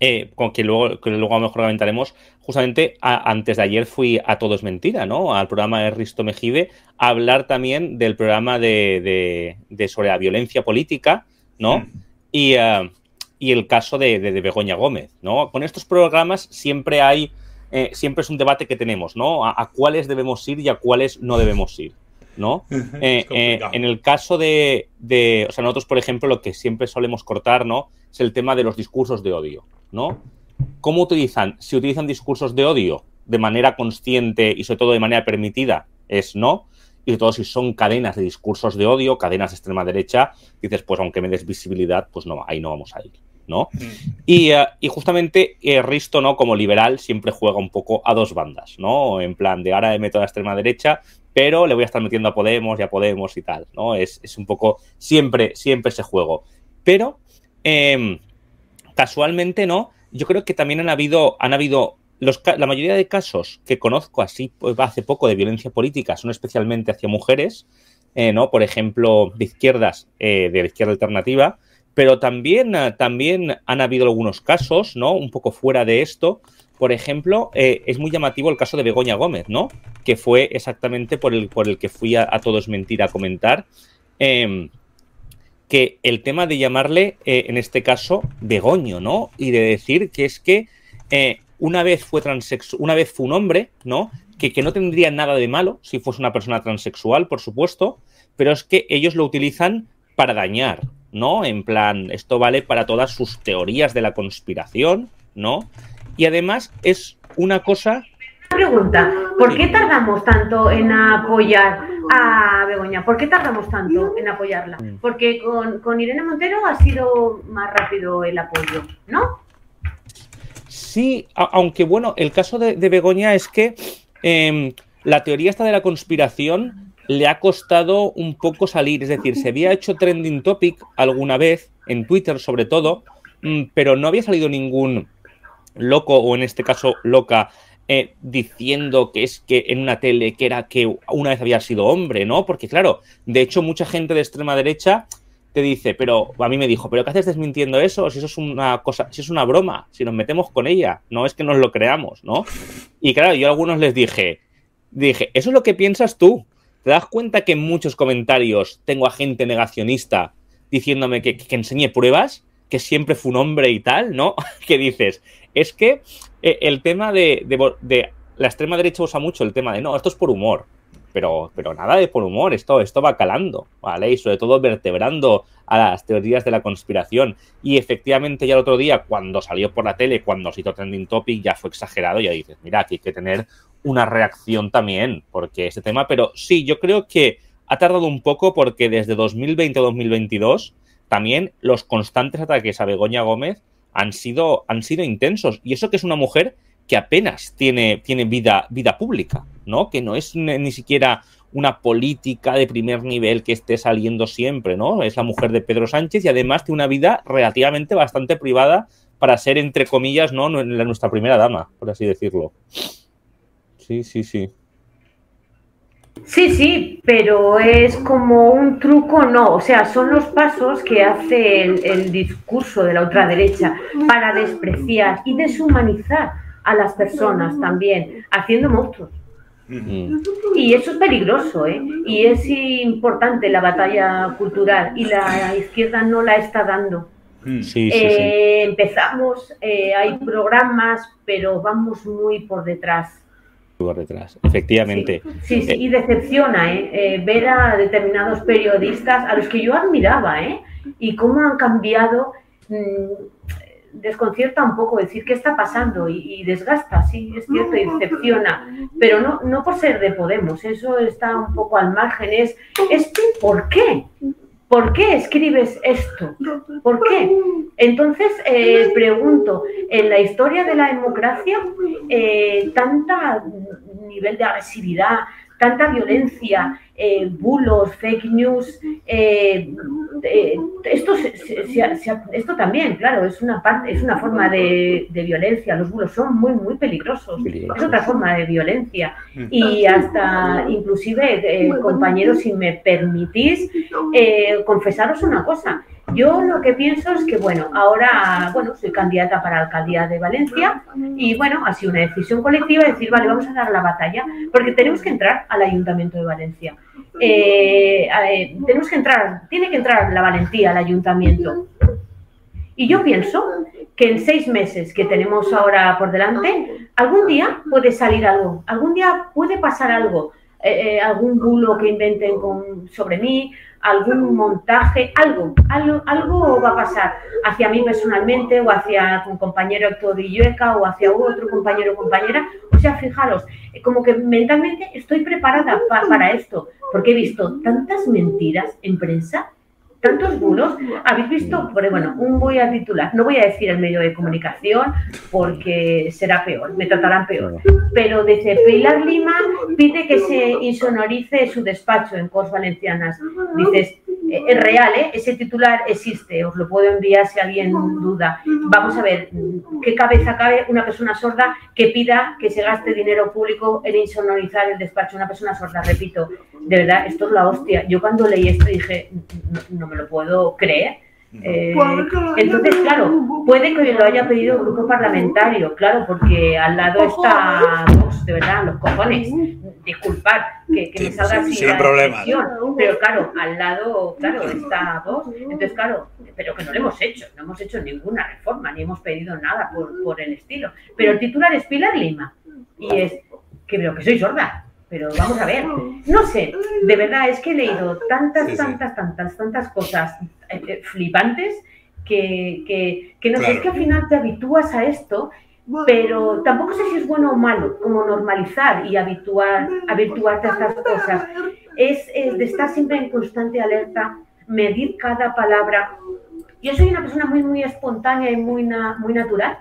eh, con que, luego, que luego a lo mejor comentaremos, justamente a, antes de ayer fui a Todo es Mentira, ¿no? Al programa de Risto Mejide, a hablar también del programa de, de, de sobre la violencia política, ¿no? Mm. Y, uh, y el caso de, de, de Begoña Gómez, ¿no? Con estos programas siempre hay... Eh, siempre es un debate que tenemos, ¿no? A, a cuáles debemos ir y a cuáles no debemos ir, ¿no? Eh, eh, en el caso de, de... O sea, nosotros, por ejemplo, lo que siempre solemos cortar, ¿no? Es el tema de los discursos de odio, ¿no? ¿Cómo utilizan? Si utilizan discursos de odio de manera consciente y, sobre todo, de manera permitida, es no. Y, sobre todo, si son cadenas de discursos de odio, cadenas de extrema derecha, dices, pues, aunque me des visibilidad, pues no, ahí no vamos a ir, ¿no? Y, uh, y justamente eh, Risto, ¿no? Como liberal, siempre juega un poco a dos bandas, ¿no? En plan de ahora meto a la extrema derecha, pero le voy a estar metiendo a Podemos y a Podemos y tal, ¿no? Es, es un poco siempre, siempre ese juego. Pero eh, casualmente, ¿no? Yo creo que también han habido, han habido los, la mayoría de casos que conozco así hace poco de violencia política son especialmente hacia mujeres, eh, ¿no? Por ejemplo, de izquierdas, eh, de la izquierda alternativa. Pero también, también han habido algunos casos, ¿no? Un poco fuera de esto. Por ejemplo, eh, es muy llamativo el caso de Begoña Gómez, ¿no? Que fue exactamente por el, por el que fui a, a Todo es Mentira a comentar. Eh, que el tema de llamarle, eh, en este caso, Begoño, ¿no? Y de decir que es que eh, una vez fue transexual, una vez fue un hombre, ¿no? Que, que no tendría nada de malo si fuese una persona transexual, por supuesto. Pero es que ellos lo utilizan para dañar, ¿no? En plan, esto vale para todas sus teorías de la conspiración, ¿no? Y además es una cosa... Una pregunta, ¿por qué tardamos tanto en apoyar a Begoña? ¿Por qué tardamos tanto en apoyarla? Porque con, con Irene Montero ha sido más rápido el apoyo, ¿no? Sí, a, aunque bueno, el caso de, de Begoña es que eh, la teoría esta de la conspiración... le ha costado un poco salir, es decir, se había hecho trending topic alguna vez, en Twitter sobre todo, pero no había salido ningún loco, o en este caso loca, eh, diciendo que es que en una tele que era que una vez había sido hombre, ¿no? Porque claro, de hecho mucha gente de extrema derecha te dice, pero a mí me dijo, ¿pero qué haces desmintiendo eso? Si eso es una cosa, si es una broma, si nos metemos con ella, no es que nos lo creamos, ¿no? Y claro, yo a algunos les dije, dije, eso es lo que piensas tú. ¿Te das cuenta que en muchos comentarios tengo a gente negacionista diciéndome que, que enseñe pruebas? Que siempre fue un hombre y tal, ¿no? ¿Qué dices? Es que eh, el tema de, de, de... La extrema derecha usa mucho el tema de no, esto es por humor. Pero, pero nada de por humor, esto, esto va calando, ¿vale? Y sobre todo vertebrando a las teorías de la conspiración. Y efectivamente ya el otro día, cuando salió por la tele, cuando se hizo trending topic, ya fue exagerado. Ya dices, mira, aquí hay que tener una reacción también, porque este tema... Pero sí, yo creo que ha tardado un poco porque desde dos mil veinte a dos mil veintidós también los constantes ataques a Begoña Gómez han sido, han sido intensos. Y eso que es una mujer... que apenas tiene, tiene vida, vida pública, ¿no? Que no es ni siquiera una política de primer nivel que esté saliendo siempre, ¿no? Es la mujer de Pedro Sánchez y además tiene una vida relativamente bastante privada para ser, entre comillas, ¿no? Nuestra primera dama, por así decirlo. Sí, sí, sí. Sí, sí, pero es como un truco, no. O sea, son los pasos que hace el, el discurso de la ultraderecha para despreciar y deshumanizar a las personas también, haciendo monstruos. Uh-huh. Y eso es peligroso, ¿eh? Y es importante la batalla cultural y la izquierda no la está dando. Sí, sí, eh, sí. Empezamos, eh, hay programas, pero vamos muy por detrás. Por detrás, efectivamente. Sí, sí, sí. Y decepciona, ¿eh? Eh, ver a determinados periodistas, a los que yo admiraba, ¿eh? Y cómo han cambiado... Mmm, desconcierta un poco decir qué está pasando y, y desgasta, sí, es cierto, y decepciona, pero no, no por ser de Podemos, eso está un poco al margen, es, es ¿por qué? ¿Por qué escribes esto? ¿Por qué? Entonces, eh, pregunto, en la historia de la democracia, eh, tanta nivel de agresividad, tanta violencia, eh, bulos, fake news, eh, eh, esto, se, se, se, se, esto también, claro, es una parte, es una forma de, de violencia. Los bulos son muy, muy peligrosos. peligrosos. Es otra forma de violencia. Y hasta, inclusive, eh, compañeros, si me permitís, eh, confesaros una cosa. Yo lo que pienso es que, bueno, ahora, bueno, soy candidata para la alcaldía de Valencia y, bueno, ha sido una decisión colectiva decir, vale, vamos a dar la batalla, porque tenemos que entrar al Ayuntamiento de Valencia. Eh, eh, tenemos que entrar, tiene que entrar la valentía al Ayuntamiento. Y yo pienso que en seis meses que tenemos ahora por delante, algún día puede salir algo, algún día puede pasar algo, eh, eh, algún bulo que inventen con, sobre mí, algún montaje, algo, algo, algo va a pasar hacia mí personalmente o hacia un compañero Héctor Villueca o hacia otro compañero o compañera. O sea, fijaros, como que mentalmente estoy preparada pa, para esto, porque he visto tantas mentiras en prensa, tantos bulos. Habéis visto, bueno, un voy a titular, no voy a decir el medio de comunicación porque será peor, me tratarán peor, pero dice: Pilar Lima pide que se insonorice su despacho en Corts Valencianas. Dices, es real, ¿eh? Ese titular existe, os lo puedo enviar si alguien duda. Vamos a ver, ¿qué cabeza cabe una persona sorda que pida que se gaste dinero público en insonorizar el despacho? Una persona sorda, repito, de verdad, esto es la hostia. Yo cuando leí esto dije, no, no me lo puedo creer. Eh, entonces, claro, puede que lo haya pedido un grupo parlamentario, claro, porque al lado está Vox, de verdad, los cojones. Disculpad que, que sí, me salga sin, así sin problema, ¿no? Pero claro, al lado, claro, está Vox. Entonces, claro, pero que no lo hemos hecho, no hemos hecho ninguna reforma, ni hemos pedido nada por, por el estilo. Pero el titular es Pilar Lima y es que creo que soy sorda. Pero vamos a ver, no sé, de verdad es que he leído tantas, sí, sí. tantas, tantas, tantas cosas flipantes que, que, que no claro. sé, es que al final te habitúas a esto, pero tampoco sé si es bueno o malo, como normalizar y habituar, habituarte a estas cosas. Es, es de estar siempre en constante alerta, medir cada palabra. Yo soy una persona muy, muy espontánea y muy, na, muy natural.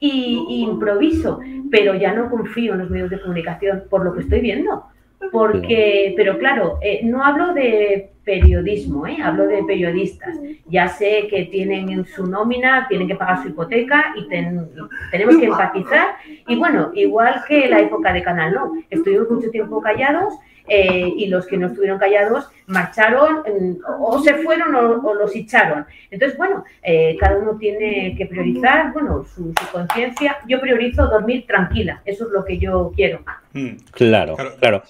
Y, y improviso, pero ya no confío en los medios de comunicación por lo que estoy viendo, porque, pero claro, eh, no hablo de periodismo, eh, hablo de periodistas. Ya sé que tienen en su nómina, tienen que pagar su hipoteca y ten, tenemos que empatizar. Y bueno, igual que la época de Canal No, estuvimos mucho tiempo callados. Eh, y los que no estuvieron callados marcharon eh, o se fueron o, o los echaron. Entonces, bueno, eh, cada uno tiene que priorizar, bueno, su, su conciencia. Yo priorizo dormir tranquila, eso es lo que yo quiero. Mm, claro, claro.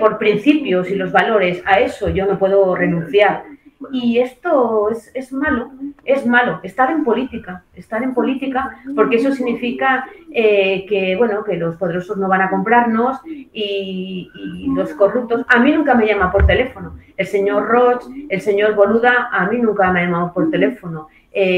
Por principios y los valores, a eso yo no puedo renunciar. Y esto es, es malo, es malo, estar en política, estar en política, porque eso significa eh, que, bueno, que los poderosos no van a comprarnos y, y los corruptos. A mí nunca me llaman por teléfono, el señor Roch, el señor Boluda, a mí nunca me han llamado por teléfono eh,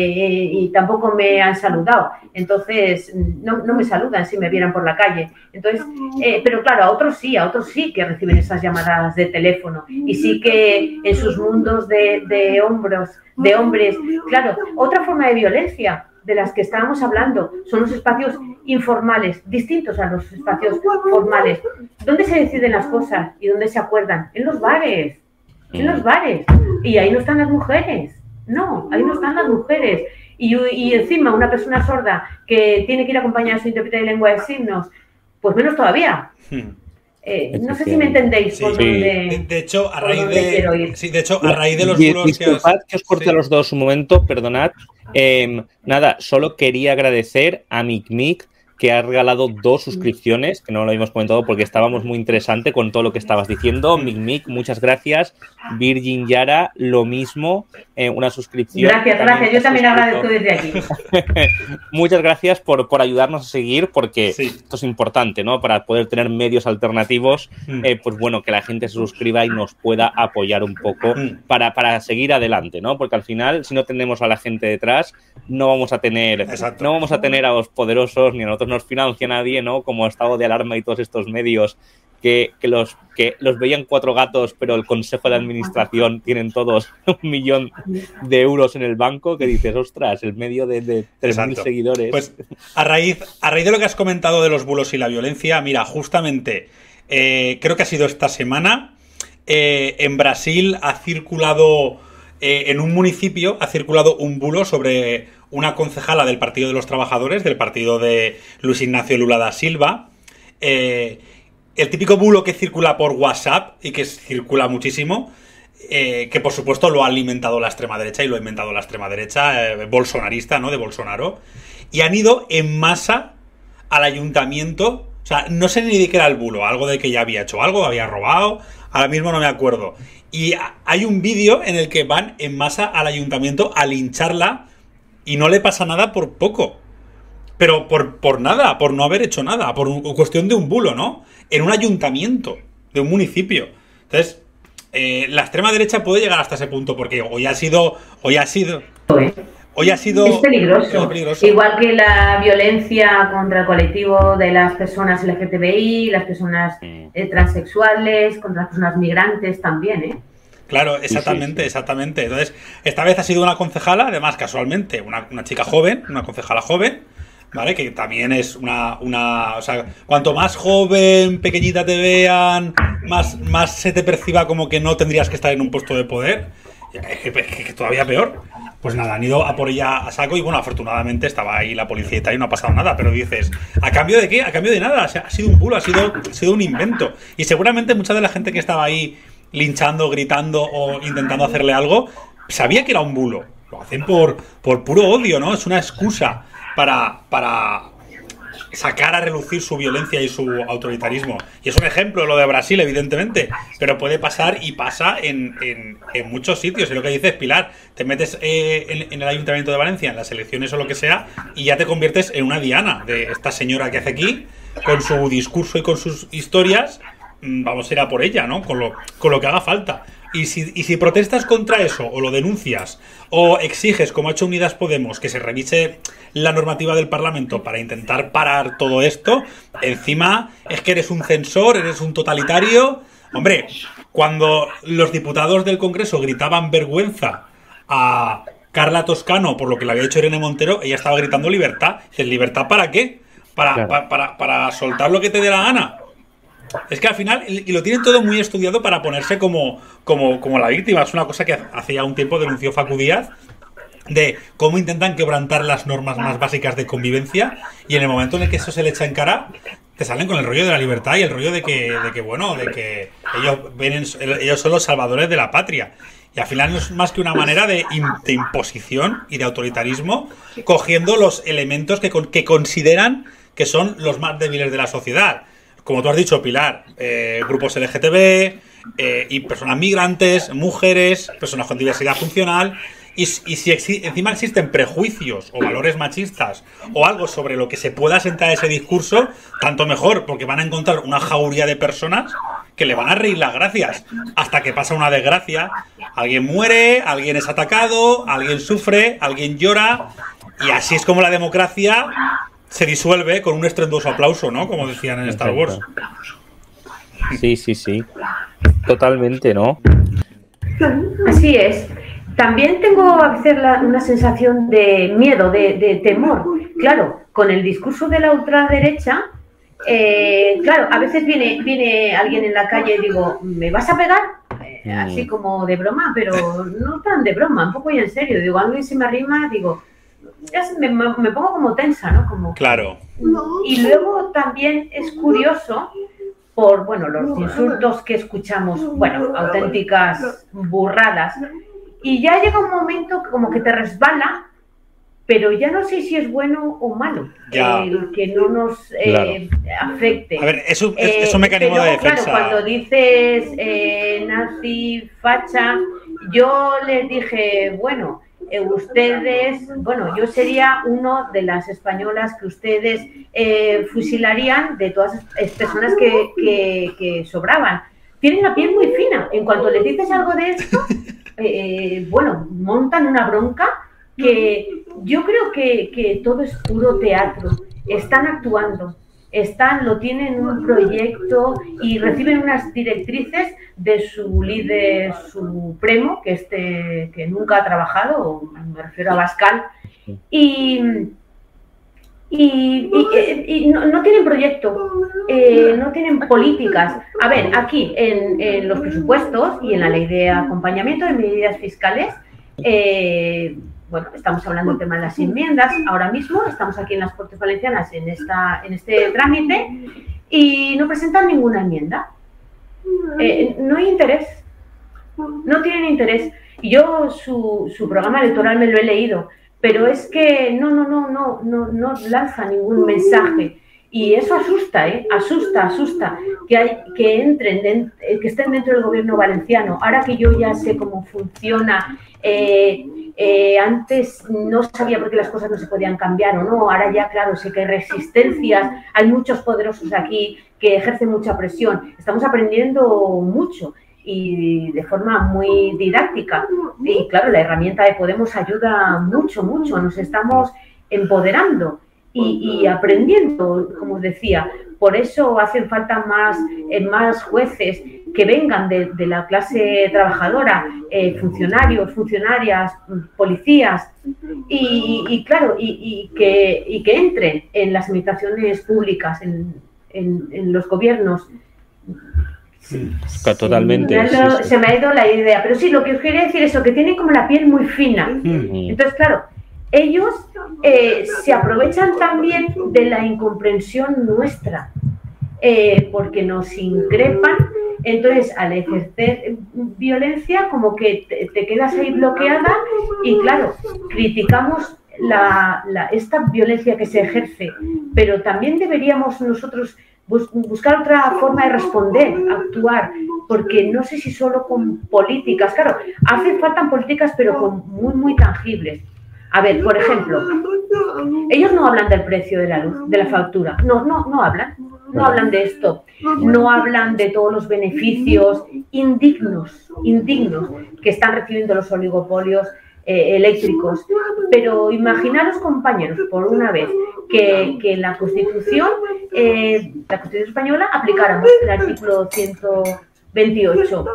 y tampoco me han saludado, entonces no, no me saludan si me vieran por la calle. Entonces, eh, pero claro, a otros sí, a otros sí que reciben esas llamadas de teléfono y sí que en sus mundos de de hombros, de hombres, claro, otra forma de violencia de las que estábamos hablando son los espacios informales, distintos a los espacios formales. ¿Dónde se deciden las cosas y dónde se acuerdan? En los bares, en los bares. Y ahí no están las mujeres, no, ahí no están las mujeres. Y, y encima una persona sorda que tiene que ir acompañada de su intérprete de lengua de signos, pues menos todavía. Eh, no sé si me entendéis. Sí, por sí. Donde, de, de hecho, a raíz de, sí, de hecho, a raíz de los bulos. Disculpad que os corte sí. los dos un momento, perdonad. Eh, nada, solo quería agradecer a MicMic que ha regalado dos suscripciones, que no lo habíamos comentado porque estábamos muy interesante con todo lo que estabas diciendo. Mic Mic, muchas gracias. Virgin Yara, lo mismo, eh, una suscripción. Gracias, gracias. Yo también agradezco desde aquí. Muchas gracias por, por ayudarnos a seguir, porque sí, esto es importante, ¿no? Para poder tener medios alternativos, eh, pues bueno, que la gente se suscriba y nos pueda apoyar un poco para, para seguir adelante, ¿no? Porque al final, si no tenemos a la gente detrás, no vamos a tener, exacto, no vamos a tener a los poderosos, ni a nosotros nos financia nadie, ¿no? Como Estado de Alarma y todos estos medios que, que, los, que los veían cuatro gatos, pero el Consejo de Administración tienen todos un millón de euros en el banco, que dices, ostras, el medio de, de tres mil seguidores. Pues a raíz, a raíz de lo que has comentado de los bulos y la violencia, mira, justamente, eh, creo que ha sido esta semana, eh, en Brasil ha circulado, eh, en un municipio, ha circulado un bulo sobre una concejala del Partido de los Trabajadores, del partido de Luis Ignacio Lula da Silva, eh, el típico bulo que circula por WhatsApp y que circula muchísimo, eh, que por supuesto lo ha alimentado la extrema derecha y lo ha inventado la extrema derecha, eh, bolsonarista, ¿no? De Bolsonaro. Y han ido en masa al ayuntamiento. O sea, no sé ni de qué era el bulo, algo de que ya había hecho algo, había robado, ahora mismo no me acuerdo. Y hay un vídeo en el que van en masa al ayuntamiento a lincharla y no le pasa nada por poco. Pero por, por nada, por no haber hecho nada, por un, cuestión de un bulo, ¿no? En un ayuntamiento, de un municipio. Entonces, eh, la extrema derecha puede llegar hasta ese punto, porque hoy ha sido... Hoy ha sido... Hoy ha sido... Es peligroso. peligroso. Igual que la violencia contra el colectivo de las personas L G T B I, las personas eh, transexuales, contra las personas migrantes también, ¿eh? Claro, exactamente, sí, sí, sí. exactamente. Entonces, esta vez ha sido una concejala, además, casualmente, una, una chica joven, una concejala joven, ¿vale? Que también es una, una... O sea, cuanto más joven, pequeñita te vean, más, más se te perciba como que no tendrías que estar en un puesto de poder. Es que, que, que todavía peor. Pues nada, han ido a por ella a saco y bueno, afortunadamente estaba ahí la policía y no ha pasado nada. Pero dices, ¿a cambio de qué? A cambio de nada. O sea, ha sido un culo, ha sido, ha sido un invento. Y seguramente mucha de la gente que estaba ahí linchando, gritando o intentando hacerle algo, sabía que era un bulo. Lo hacen por, por puro odio, ¿no? Es una excusa Para, para sacar a relucir su violencia y su autoritarismo. Y es un ejemplo lo de Brasil, evidentemente, pero puede pasar y pasa en, en, en muchos sitios. Y lo que dices, Pilar, te metes eh, en, en el Ayuntamiento de Valencia, en las elecciones o lo que sea, y ya te conviertes en una diana de esta señora que hace aquí, con su discurso y con sus historias. Vamos a ir a por ella, ¿no? Con lo, con lo que haga falta. Y si, y si protestas contra eso, o lo denuncias, o exiges, como ha hecho Unidas Podemos, que se revise la normativa del Parlamento para intentar parar todo esto, encima es que eres un censor, eres un totalitario. Hombre, cuando los diputados del Congreso gritaban vergüenza a Carla Toscano por lo que le había hecho Irene Montero, ella estaba gritando libertad. ¿Es libertad para qué? Para, claro. para, para, para soltar lo que te dé la gana. Es que al final, y lo tienen todo muy estudiado para ponerse como, como, como la víctima. Es una cosa que hace ya un tiempo denunció Facu Díaz, de cómo intentan quebrantar las normas más básicas de convivencia, y en el momento en el que eso se le echa en cara, te salen con el rollo de la libertad y el rollo de que, de que bueno, de que ellos, vienen, ellos son los salvadores de la patria. Y al final no es más que una manera de, de imposición y de autoritarismo, cogiendo los elementos que, que consideran que son los más débiles de la sociedad. Como tú has dicho, Pilar, eh, grupos L G T B eh, y personas migrantes, mujeres, personas con diversidad funcional. Y, y si ex, encima existen prejuicios o valores machistas o algo sobre lo que se pueda sentar ese discurso, tanto mejor, porque van a encontrar una jauría de personas que le van a reír las gracias hasta que pasa una desgracia. Alguien muere, alguien es atacado, alguien sufre, alguien llora. Y así es como la democracia se disuelve con un estruendoso aplauso, ¿no? Como decían en Star Wars. Sí, sí, sí. Totalmente, ¿no? Así es. También tengo a veces la, una sensación de miedo, de, de temor. Claro, con el discurso de la ultraderecha, eh, claro, a veces viene, viene alguien en la calle y digo, ¿me vas a pegar? Eh, así como de broma, pero no tan de broma, un poco y en serio. Digo, alguien se me arrima, digo... Ya me, me, me pongo como tensa, ¿no? Como... Claro. Y luego también es curioso por, bueno, los insultos que escuchamos, bueno, auténticas burradas. Y ya llega un momento como que te resbala pero ya no sé si es bueno o malo, eh, que no nos eh, claro. afecte. A ver, es un, es, es un mecanismo eh, pero, de defensa. Claro, cuando dices eh, nazi, facha, yo les dije, bueno, eh, ustedes, bueno, yo sería uno de las españolas que ustedes eh, fusilarían de todas las personas que, que, que sobraban. Tienen la piel muy fina. En cuanto les dices algo de esto, eh, bueno, montan una bronca que yo creo que, que todo es puro teatro. Están actuando, están, lo tienen un proyecto y reciben unas directrices de su líder supremo, que este que nunca ha trabajado, me refiero a Abascal, y, y, y, y no, no tienen proyecto, eh, no tienen políticas. A ver, aquí en, en los presupuestos y en la ley de acompañamiento de medidas fiscales, eh, bueno, estamos hablando del tema de las enmiendas ahora mismo, estamos aquí en las Cortes Valencianas en, esta, en este trámite y no presentan ninguna enmienda. Eh, no hay interés, no tienen interés. Yo su, su programa electoral me lo he leído, pero es que no, no, no, no, no, no lanza ningún mensaje y eso asusta, ¿eh? Asusta, asusta que, hay, que, entren, que estén dentro del gobierno valenciano. Ahora que yo ya sé cómo funciona... Eh, Eh, antes no sabía por qué las cosas no se podían cambiar o no, ahora ya claro, sé que hay resistencias, hay muchos poderosos aquí que ejercen mucha presión, estamos aprendiendo mucho y de forma muy didáctica y claro, la herramienta de Podemos ayuda mucho, mucho, nos estamos empoderando y, y aprendiendo, como os decía, por eso hacen falta más, más jueces que vengan de, de la clase trabajadora, eh, funcionarios, funcionarias, policías, y, y claro, y, y, que, y que entren en las administraciones públicas, en, en, en los gobiernos. Sí, totalmente. Sí, me lo, sí, sí. Se me ha ido la idea, pero sí, lo que os quería decir es eso, que tienen como la piel muy fina. Mm-hmm. Entonces, claro, ellos eh, se aprovechan también de la incomprensión nuestra, eh, porque nos increpan. Entonces, al ejercer violencia, como que te, te quedas ahí bloqueada y, claro, criticamos la, la, esta violencia que se ejerce, pero también deberíamos nosotros bus, buscar otra forma de responder, actuar, porque no sé si solo con políticas, claro, hacen falta políticas, pero con muy, muy tangibles. A ver, por ejemplo, ellos no hablan del precio de la luz, de la factura, no, no, no hablan. No hablan de esto, no hablan de todos los beneficios indignos, indignos que están recibiendo los oligopolios eh, eléctricos. Pero imaginaros, compañeros, por una vez, que, que en la Constitución, eh, la Constitución española, aplicáramos el artículo ciento veintiocho,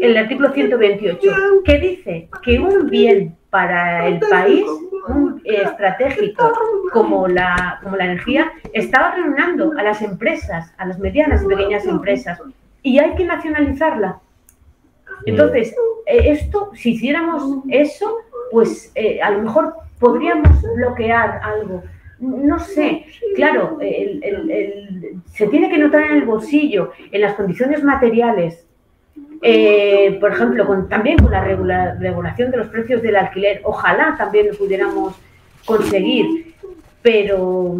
el artículo ciento veintiocho, que dice que un bien para el país un estratégico como la, como la energía estaba reuniendo a las empresas, a las medianas y pequeñas empresas, y hay que nacionalizarla. Entonces, esto, si hiciéramos eso, pues eh, a lo mejor podríamos bloquear algo. No sé, claro, el, el, el, se tiene que notar en el bolsillo, en las condiciones materiales. Eh, por ejemplo, con, también con la regular, regulación de los precios del alquiler, ojalá también lo pudiéramos conseguir, pero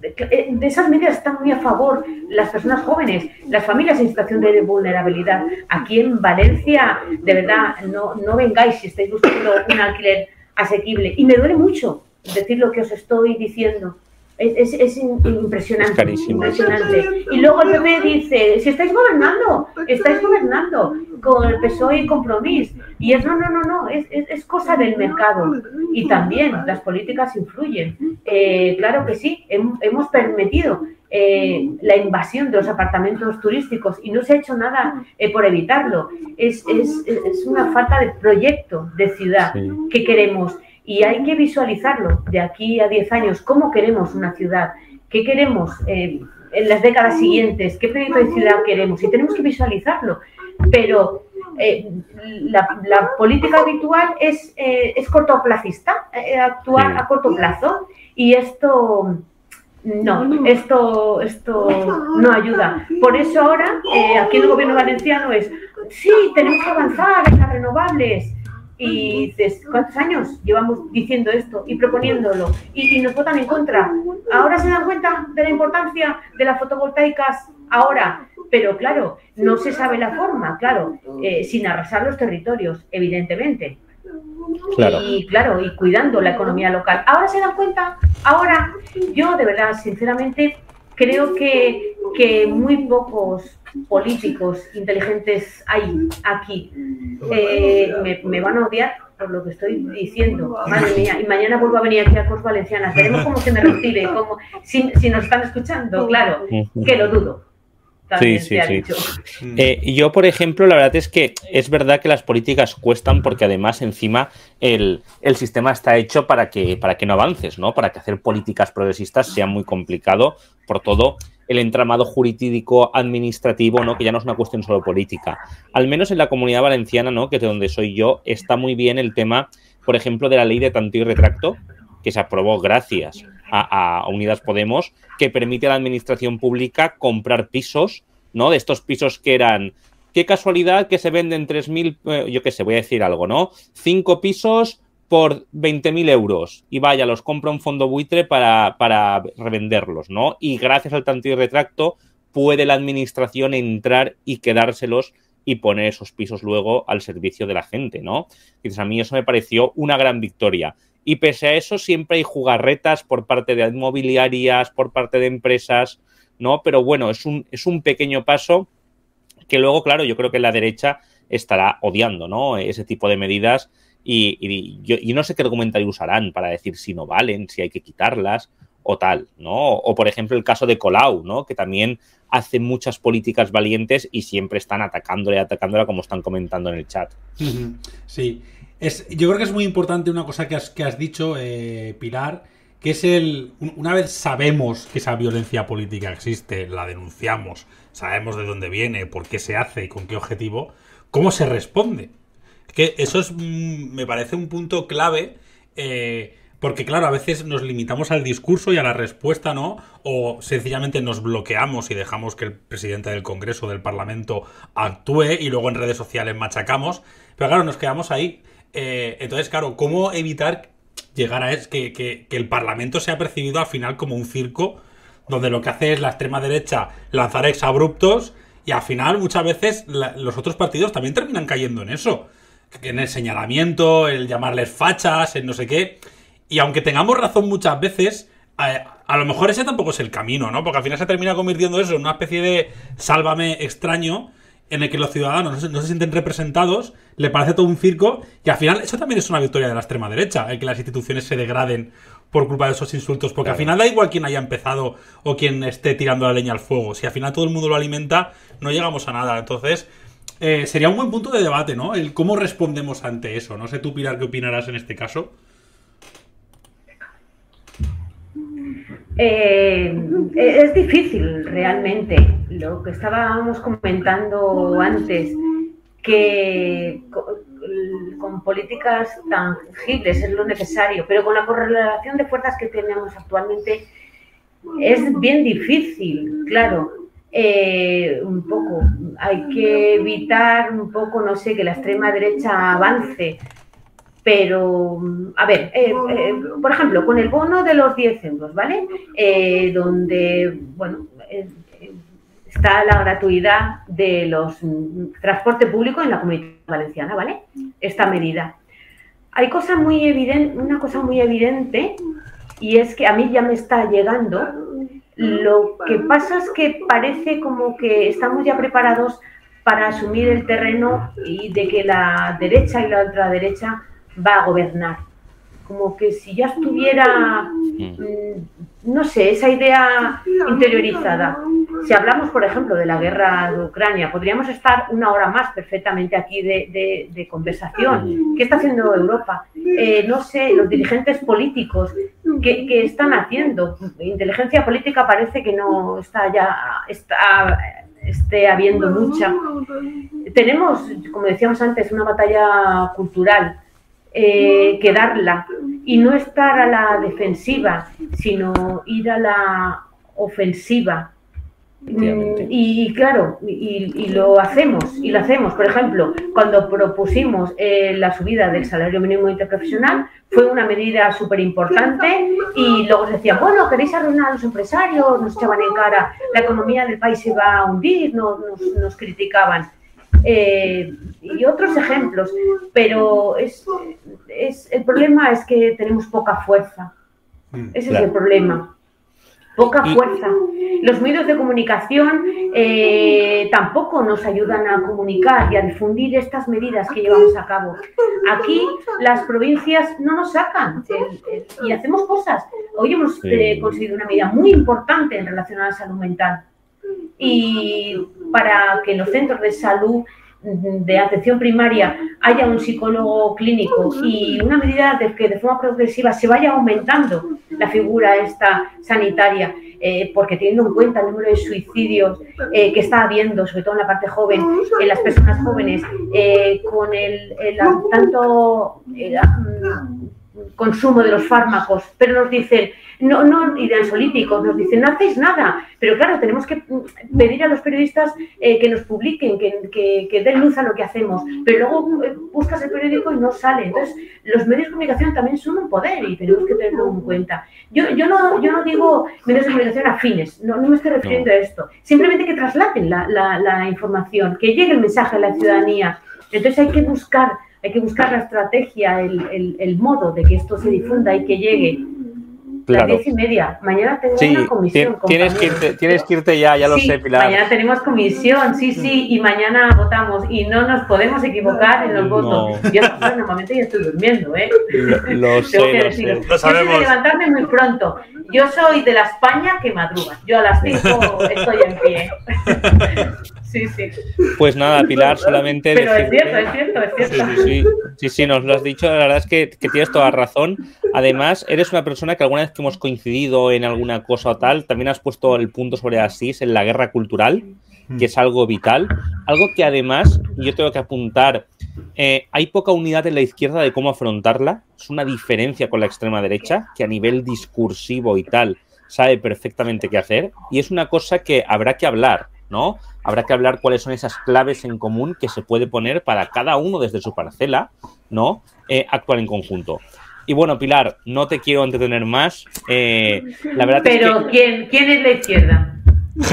de, de esas medidas están muy a favor las personas jóvenes, las familias en situación de vulnerabilidad. Aquí en Valencia, de verdad, no, no vengáis si estáis buscando un alquiler asequible. Y me duele mucho decir lo que os estoy diciendo. Es, es, es impresionante, es carísimo. Impresionante. Y luego el P P dice, si estáis gobernando, estáis gobernando con el P S O E y Compromís. Y es, no, no, no, no, es, es, es cosa del mercado. Y también las políticas influyen. Eh, claro que sí, hem, hemos permitido eh, la invasión de los apartamentos turísticos y no se ha hecho nada eh, por evitarlo. Es, es, es una falta de proyecto de ciudad sí. que queremos. Y hay que visualizarlo de aquí a diez años, cómo queremos una ciudad, qué queremos eh, en las décadas siguientes, qué proyecto de ciudad queremos, y tenemos que visualizarlo. Pero eh, la, la política habitual es, eh, es cortoplacista, eh, actuar sí. a corto plazo, y esto no, esto, esto no ayuda. Por eso ahora, eh, aquí el gobierno valenciano es, sí, tenemos que avanzar en las renovables, Y dices, ¿cuántos años llevamos diciendo esto y proponiéndolo? Y, y nos votan en contra. Ahora se dan cuenta de la importancia de las fotovoltaicas, ahora. Pero claro, no se sabe la forma, claro, eh, sin arrasar los territorios, evidentemente. Claro. Y claro, y cuidando la economía local. Ahora se dan cuenta, ahora. Yo de verdad, sinceramente, creo que, que muy pocos políticos inteligentes hay aquí. Eh, me, me van a odiar por lo que estoy diciendo. Madre mía, y mañana vuelvo a venir aquí a Corts Valencianas. Veremos cómo se me retire, cómo, si, si nos están escuchando, claro, que lo dudo. También sí, sí, sí. Eh, yo, por ejemplo, la verdad es que es verdad que las políticas cuestan porque además encima el, el sistema está hecho para que, para que no avances, ¿no? Para que hacer políticas progresistas sea muy complicado por todo el entramado jurídico administrativo, ¿no? Que ya no es una cuestión solo política. Al menos en la Comunidad Valenciana, ¿no? Que es de donde soy yo, está muy bien el tema, por ejemplo, de la ley de tanteo y retracto, que se aprobó gracias a, a Unidas Podemos, que permite a la administración pública comprar pisos, ¿no? De estos pisos que eran, qué casualidad que se venden tres mil, eh, yo qué sé, voy a decir algo, ¿no? Cinco pisos por veinte mil euros y vaya, los compra un fondo buitre para, para revenderlos, ¿no? Y gracias al tanteo y retracto puede la administración entrar y quedárselos y poner esos pisos luego al servicio de la gente, ¿no? Entonces, a mí eso me pareció una gran victoria. Y pese a eso siempre hay jugarretas por parte de inmobiliarias, por parte de empresas, ¿no? Pero bueno, es un, es un pequeño paso que luego, claro, yo creo que la derecha estará odiando, ¿no? Ese tipo de medidas y, y yo y no sé qué argumentario usarán para decir si no valen, si hay que quitarlas o tal, ¿no? O, por ejemplo, el caso de Colau, ¿no? Que también hace muchas políticas valientes y siempre están atacándole, atacándola, como están comentando en el chat. Sí. Es, yo creo que es muy importante una cosa que has, que has dicho, eh, Pilar, que es el... Una vez sabemos que esa violencia política existe, la denunciamos, sabemos de dónde viene, por qué se hace y con qué objetivo, ¿cómo se responde? Es que eso es, me parece un punto clave, eh, porque claro, a veces nos limitamos al discurso y a la respuesta, ¿no? O sencillamente nos bloqueamos y dejamos que el presidente del Congreso, del Parlamento, actúe y luego en redes sociales machacamos, pero claro, nos quedamos ahí. Eh, entonces, claro, ¿cómo evitar llegar a es que, que, que el Parlamento sea percibido al final como un circo donde lo que hace es la extrema derecha lanzar exabruptos y al final muchas veces la, los otros partidos también terminan cayendo en eso? En el señalamiento, el llamarles fachas, el no sé qué. Y aunque tengamos razón muchas veces, a, a lo mejor ese tampoco es el camino, ¿no? Porque al final se termina convirtiendo eso en una especie de sálvame extraño, en el que los ciudadanos no se sienten representados, le parece todo un circo, y al final eso también es una victoria de la extrema derecha, el que las instituciones se degraden por culpa de esos insultos, porque claro, al final da igual quién haya empezado o quién esté tirando la leña al fuego, si al final todo el mundo lo alimenta, no llegamos a nada. Entonces, eh, sería un buen punto de debate, ¿no? El cómo respondemos ante eso. No sé tú, Pilar, qué opinarás en este caso. Eh, es difícil realmente lo que estábamos comentando antes, que con, con políticas tangibles es lo necesario, pero con la correlación de fuerzas que tenemos actualmente es bien difícil, claro, eh, un poco, hay que evitar un poco, no sé, que la extrema derecha avance. Pero, a ver, eh, eh, por ejemplo, con el bono de los diez euros, ¿vale? Eh, donde, bueno, eh, está la gratuidad de los transporte público en la Comunidad Valenciana, ¿vale? Esta medida. Hay cosa muy evidente, una cosa muy evidente, y es que a mí ya me está llegando. Lo que pasa es que parece como que estamos ya preparados para asumir el terreno y de que la derecha y la ultraderecha va a gobernar, como que si ya estuviera, no sé, esa idea interiorizada. Si hablamos, por ejemplo, de la guerra de Ucrania, podríamos estar una hora más perfectamente aquí de, de, de conversación. ¿Qué está haciendo Europa? Eh, no sé, los dirigentes políticos, ¿qué, qué están haciendo? Inteligencia política parece que no está ya... Está, esté habiendo lucha. Tenemos, como decíamos antes, una batalla cultural. Eh, que darla y no estar a la defensiva, sino ir a la ofensiva. Y claro, y, y lo hacemos, y lo hacemos. Por ejemplo, cuando propusimos eh, la subida del salario mínimo interprofesional, fue una medida súper importante y luego se decía, bueno, queréis arruinar a los empresarios, nos echaban en cara, la economía del país se va a hundir, nos, nos, nos criticaban. Eh, y otros ejemplos, pero es, es, el problema es que tenemos poca fuerza. Ese claro. es el problema. Poca fuerza. Los medios de comunicación eh, tampoco nos ayudan a comunicar y a difundir estas medidas que llevamos a cabo. Aquí las provincias no nos sacan eh, eh, y hacemos cosas. Hoy hemos eh, conseguido una medida muy importante en relación a la salud mental. Y para que los centros de salud de atención primaria haya un psicólogo clínico y una medida de que de forma progresiva se vaya aumentando la figura esta sanitaria, eh, porque teniendo en cuenta el número de suicidios eh, que está habiendo, sobre todo en la parte joven, en las personas jóvenes, eh, con el, el tanto el, consumo de los fármacos, pero nos dicen, no, no, y de ansiolíticos, nos dicen, no hacéis nada, pero claro, tenemos que pedir a los periodistas eh, que nos publiquen, que, que, que den luz a lo que hacemos, pero luego eh, buscas el periódico y no sale. Entonces, los medios de comunicación también son un poder y tenemos que tenerlo en cuenta. Yo, yo, no, yo no digo medios de comunicación afines, no, no me estoy refiriendo no. a esto, simplemente que trasladen la, la, la información, que llegue el mensaje a la ciudadanía. Entonces hay que buscar Hay que buscar la estrategia, el, el, el modo de que esto se difunda y que llegue. Claro. Las diez y media. Mañana tengo sí, una comisión. Tienes que, irte, tienes que irte ya, ya lo sí, sé, Pilar. Mañana tenemos comisión, sí, sí, y mañana votamos. Y no nos podemos equivocar en los votos. No. Yo normalmente yo estoy durmiendo, ¿eh? Lo, lo sé, que lo sé. Lo sabemos. Yo tengo que levantarme muy pronto. Yo soy de la España que madruga. Yo a las cinco estoy en pie. Sí, sí. Pues nada, Pilar, solamente... Pero es cierto, es cierto, es cierto. Sí, sí, sí. Sí, sí, nos lo has dicho. La verdad es que, que tienes toda razón. Además, eres una persona que alguna vez que hemos coincidido en alguna cosa o tal, también has puesto el punto sobre Asís en la guerra cultural, que es algo vital, algo que además, yo tengo que apuntar, eh, hay poca unidad en la izquierda de cómo afrontarla, es una diferencia con la extrema derecha, que a nivel discursivo y tal, sabe perfectamente qué hacer, y es una cosa que habrá que hablar, ¿no? Habrá que hablar cuáles son esas claves en común que se puede poner para cada uno desde su parcela, ¿no? Eh, actuar en conjunto. Y bueno, Pilar, no te quiero entretener más. Eh, la verdad Pero, es que... ¿quién, ¿quién es la izquierda?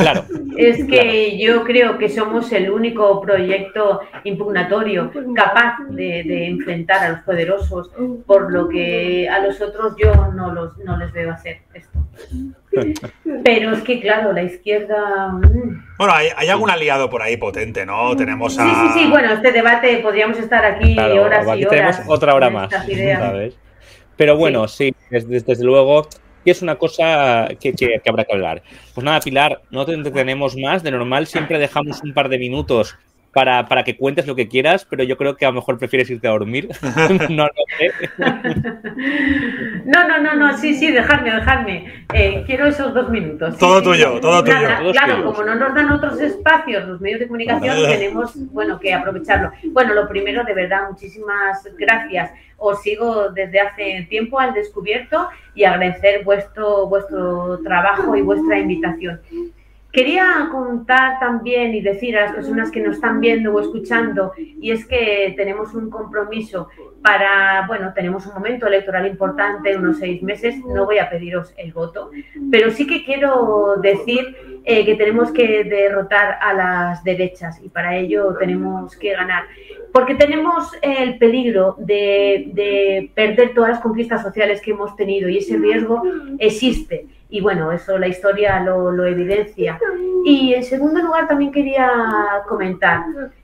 Claro. Es que claro. yo creo que somos el único proyecto impugnatorio capaz de, de enfrentar a los poderosos, por lo que a los otros yo no, los, no les veo hacer esto. Pero es que, claro, la izquierda... Bueno, hay, hay algún aliado por ahí potente, ¿no? Tenemos a... Sí, sí, sí. Bueno, este debate podríamos estar aquí claro, horas aquí y horas. Tenemos otra hora más, ¿sabes? Pero bueno, sí, sí desde, desde luego... Y es una cosa que, que, que habrá que hablar. Pues nada, Pilar, no te entretenemos más. De normal siempre dejamos un par de minutos para, para que cuentes lo que quieras, pero yo creo que a lo mejor prefieres irte a dormir. No, no, ¿eh? no, no, no, no, sí, sí, dejadme, dejadme. Eh, quiero esos dos minutos. Sí, todo sí, tuyo, sí. todo tuyo. Nada, claro, tuyos. Como no nos dan otros espacios los medios de comunicación, tenemos bueno que aprovecharlo. Bueno, lo primero, de verdad, muchísimas gracias. Os sigo desde hace tiempo Al Descubierto y agradecer vuestro, vuestro trabajo y vuestra invitación. Quería contar también y decir a las personas que nos están viendo o escuchando, y es que tenemos un compromiso para, bueno, tenemos un momento electoral importante, unos seis meses, no voy a pediros el voto, pero sí que quiero decir eh, que tenemos que derrotar a las derechas y para ello tenemos que ganar, porque tenemos el peligro de, de perder todas las conquistas sociales que hemos tenido y ese riesgo existe. Y bueno, eso la historia lo, lo evidencia. Y en segundo lugar también quería comentar,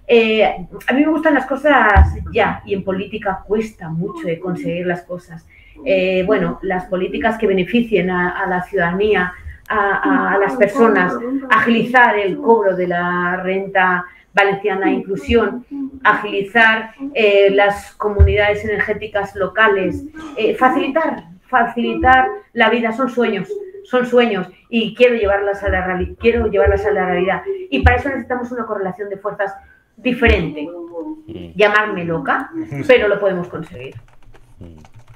eh, a mí me gustan las cosas ya y en política cuesta mucho conseguir las cosas. Eh, bueno, las políticas que beneficien a, a la ciudadanía, a, a, a las personas, agilizar el cobro de la renta valenciana, inclusión, agilizar eh, las comunidades energéticas locales, eh, facilitar, facilitar la vida, son sueños. Son sueños y quiero llevarlas, a la quiero llevarlas a la realidad. Y para eso necesitamos una correlación de fuerzas diferente. Llamarme loca, pero lo podemos conseguir.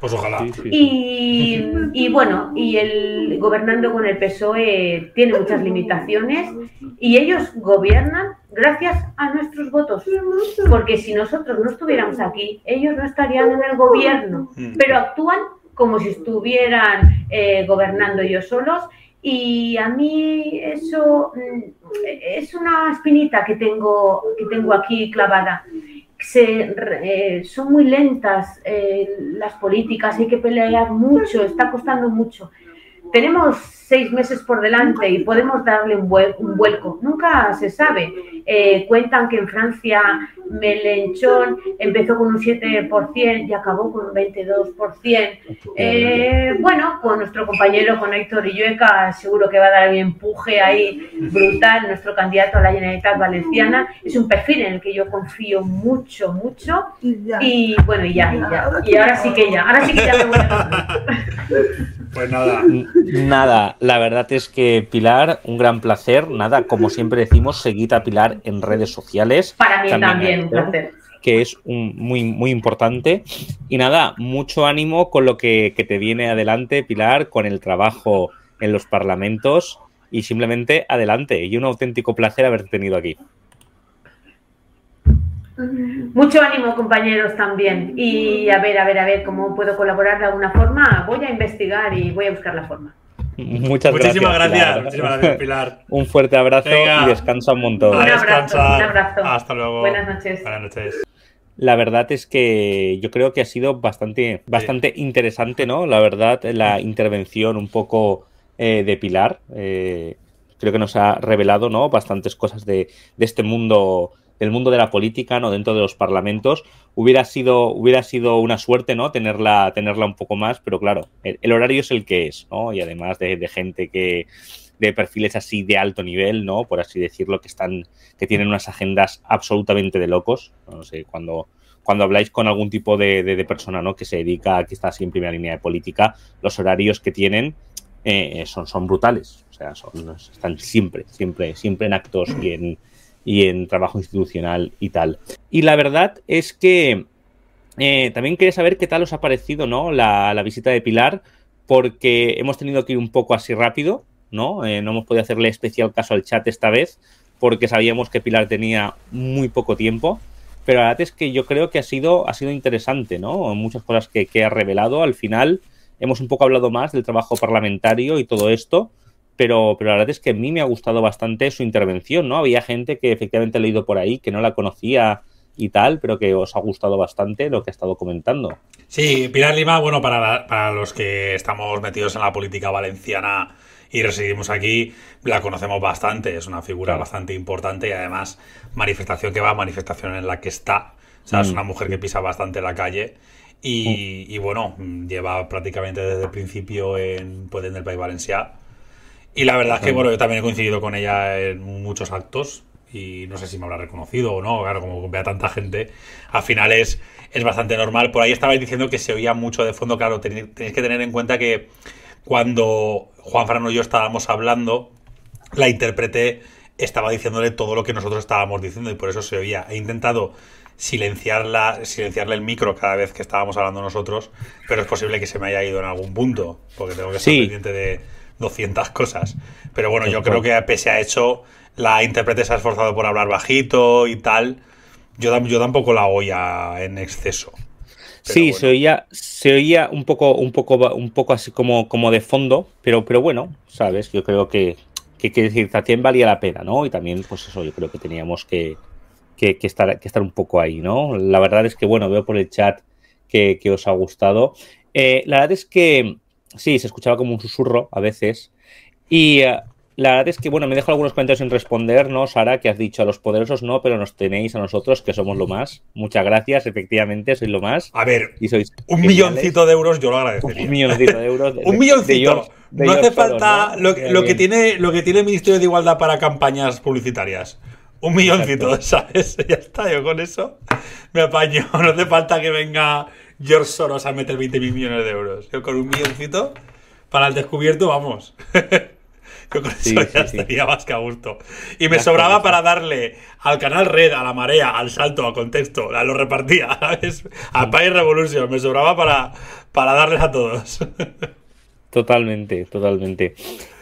Pues ojalá. Sí, sí. Y, y bueno, y el gobernando con el P S O E tiene muchas limitaciones y ellos gobiernan gracias a nuestros votos. Porque si nosotros no estuviéramos aquí, ellos no estarían en el gobierno. Pero actúan como si estuvieran eh, gobernando ellos solos. Y a mí eso es una espinita que tengo, que tengo aquí clavada. Se, eh, son muy lentas eh, las políticas, hay que pelear mucho, está costando mucho. Tenemos seis meses por delante y podemos darle un, vuel un vuelco, nunca se sabe. Eh, cuentan que en Francia Melenchon empezó con un siete por ciento y acabó con un veintidós por ciento. Eh, bueno, con nuestro compañero, con Héctor Illueca, seguro que va a dar un empuje ahí brutal. Nuestro candidato a la Generalitat Valenciana es un perfil en el que yo confío mucho, mucho. Y bueno, y ya, y ya. Y ahora sí que ya, ahora sí que ya me voy a... Pues nada. Nada, la verdad es que Pilar, un gran placer. Nada, como siempre decimos, seguid a Pilar en redes sociales. Para mí también, también un placer. Que es un, muy, muy importante. Y nada, mucho ánimo con lo que, que te viene adelante, Pilar, con el trabajo en los parlamentos y simplemente adelante. Y un auténtico placer haberte tenido aquí. Mucho ánimo, compañeros, también. Y a ver, a ver, a ver cómo puedo colaborar de alguna forma. Voy a investigar y voy a buscar la forma. Muchas Muchísimas gracias, gracias, Pilar. Muchísimas gracias, Pilar. Un fuerte abrazo. Venga. Y descansa un montón. Un abrazo, un abrazo. Hasta luego. Buenas noches. Buenas noches. La verdad es que yo creo que ha sido bastante, bastante sí. interesante, ¿no? La verdad, la intervención un poco eh, de Pilar. Eh, creo que nos ha revelado, ¿no? Bastantes cosas de, de este mundo... del mundo de la política, ¿no? Dentro de los parlamentos. Hubiera sido, hubiera sido una suerte, ¿no? Tenerla, tenerla un poco más, pero claro, el, el horario es el que es, ¿no? Y además de, de gente que... de perfiles así de alto nivel, ¿no? Por así decirlo, que están... que tienen unas agendas absolutamente de locos. No sé, cuando... cuando habláis con algún tipo de, de, de persona, ¿no? Que se dedica, que está así en primera línea de política, los horarios que tienen eh, son, son brutales. O sea, son, están siempre, siempre, siempre en actos y en... y en trabajo institucional y tal. Y la verdad es que eh, también quería saber qué tal os ha parecido, ¿no? La, la visita de Pilar, porque hemos tenido que ir un poco así rápido, ¿no? Eh, no hemos podido hacerle especial caso al chat esta vez, porque sabíamos que Pilar tenía muy poco tiempo, pero la verdad es que yo creo que ha sido, ha sido interesante, ¿no? Muchas cosas que, que ha revelado. Al final hemos un poco hablado más del trabajo parlamentario y todo esto, Pero, pero la verdad es que a mí me ha gustado bastante su intervención, ¿no? Había gente que efectivamente he leído por ahí, que no la conocía y tal, pero que os ha gustado bastante lo que ha estado comentando. Sí, Pilar Lima, bueno, para, la, para los que estamos metidos en la política valenciana y residimos aquí, la conocemos bastante. Es una figura bastante importante y además manifestación que va, manifestación en la que está. O sea, mm. es una mujer que pisa bastante la calle. Y, mm. y bueno, lleva prácticamente desde el principio en Podem del País Valencià. Y la verdad es que, bueno, yo también he coincidido con ella en muchos actos y no sé si me habrá reconocido o no, claro, como ve a tanta gente, al final es, es bastante normal. Por ahí estabais diciendo que se oía mucho de fondo, claro, tenéis, tenéis que tener en cuenta que cuando Juan Fran y yo estábamos hablando, la intérprete estaba diciéndole todo lo que nosotros estábamos diciendo y por eso se oía. He intentado silenciarla, silenciarle el micro cada vez que estábamos hablando nosotros, pero es posible que se me haya ido en algún punto, porque tengo que estar sí. pendiente de... doscientas cosas, pero bueno, yo creo que pese a eso, la intérprete se ha esforzado por hablar bajito y tal. Yo, yo tampoco la oía en exceso. Sí, bueno. se oía, se oía un poco, un poco, un poco así como, como de fondo, pero, pero bueno, sabes, yo creo que, que, que decir, también valía la pena, ¿no? Y también, pues eso, yo creo que teníamos que, que, que estar, que estar un poco ahí, ¿no? La verdad es que, bueno, veo por el chat que, que os ha gustado. Eh, la verdad es que sí, se escuchaba como un susurro a veces. Y uh, la verdad es que, bueno, me dejo algunos comentarios sin responder, ¿no, Sara? Que has dicho a los poderosos no, pero nos tenéis a nosotros, que somos lo más. Muchas gracias, efectivamente, sois lo más. A ver, y sois un geniales. milloncito de euros yo lo agradecería. Un milloncito de euros. De, un milloncito. De, de George, de no hace George falta todos, ¿no? lo, lo, que tiene, lo que tiene el Ministerio de Igualdad para campañas publicitarias. Un milloncito, ¿sabes? Ya está, yo con eso me apaño. No hace falta que venga... George Soros a meter veinte mil millones de euros. Yo con un milloncito para el descubierto, vamos. Creo que con sí, eso sí, ya sí. estaría más que a gusto. Y me ya sobraba está. Para darle al canal Red, a La Marea, al Salto, a Contexto. Lo repartía, ¿sabes? A País Revolution. Me sobraba para, para darles a todos. Totalmente, totalmente.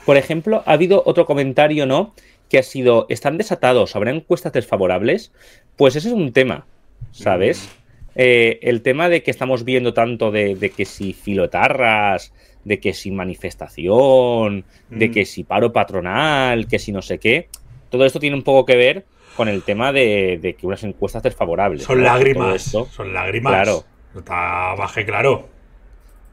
Por ejemplo, ha habido otro comentario, ¿no? Que ha sido, ¿están desatados? ¿Habrá encuestas desfavorables? Pues ese es un tema, ¿sabes? Eh, el tema de que estamos viendo tanto de, de que si filotarras, de que si manifestación, de que si paro patronal, que si no sé qué. Todo esto tiene un poco que ver con el tema de, de que unas encuestas desfavorables. Son ¿no? lágrimas, son lágrimas. Claro. Está baje claro.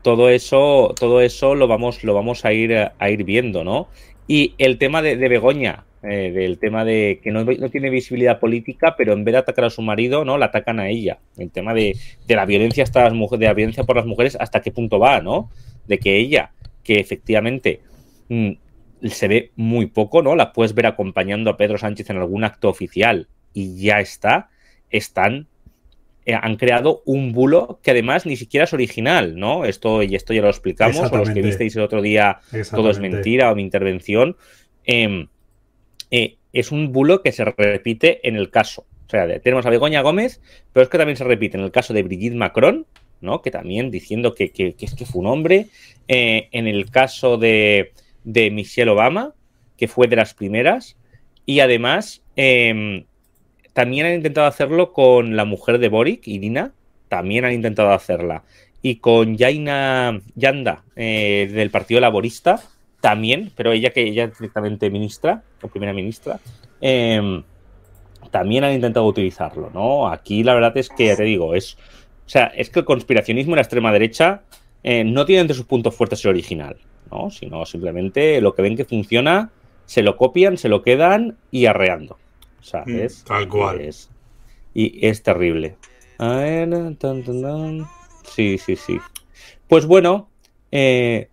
Todo eso, todo eso lo vamos, lo vamos a ir a ir viendo, ¿no? Y el tema de, de Begoña, eh, del tema de que no, no tiene visibilidad política, pero en vez de atacar a su marido, ¿no? La atacan a ella. El tema de, de la violencia hasta las mujeres, de la violencia por las mujeres, hasta qué punto va, ¿no? De que ella, que efectivamente mmm, se ve muy poco, ¿no? La puedes ver acompañando a Pedro Sánchez en algún acto oficial y ya está, están. Han creado un bulo que además ni siquiera es original, ¿no? Esto, y esto ya lo explicamos, o los que visteis el otro día Todo es Mentira o mi intervención. Eh, eh, es un bulo que se repite en el caso. O sea, tenemos a Begoña Gómez, pero es que también se repite en el caso de Brigitte Macron, ¿no? Que también diciendo que, que, que es que fue un hombre. Eh, en el caso de, de Michelle Obama, que fue de las primeras. Y además... Eh, También han intentado hacerlo con la mujer de Boric, Irina, también han intentado hacerla. Y con Jaina Yanda, eh, del Partido Laborista, también, pero ella que ella es directamente ministra, o primera ministra, eh, también han intentado utilizarlo, ¿no? Aquí la verdad es que, ya te digo, es, o sea, es que el conspiracionismo en la extrema derecha eh, no tiene entre sus puntos fuertes el original, ¿no? Sino simplemente lo que ven que funciona, se lo copian, se lo quedan y arreando. ¿Sabes? Tal cual. Es, y es terrible. A ver, tan, tan, tan. Sí, sí, sí. Pues bueno, eh,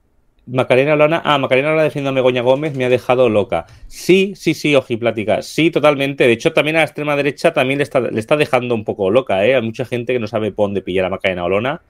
Macarena Olona. Ah, Macarena Olona defendiendo a Begoña Gómez me ha dejado loca. Sí, sí, sí, ojiplática. Sí, totalmente. De hecho, también a la extrema derecha también le está, le está dejando un poco loca, ¿eh? Hay mucha gente que no sabe por dónde pillar a Macarena Olona.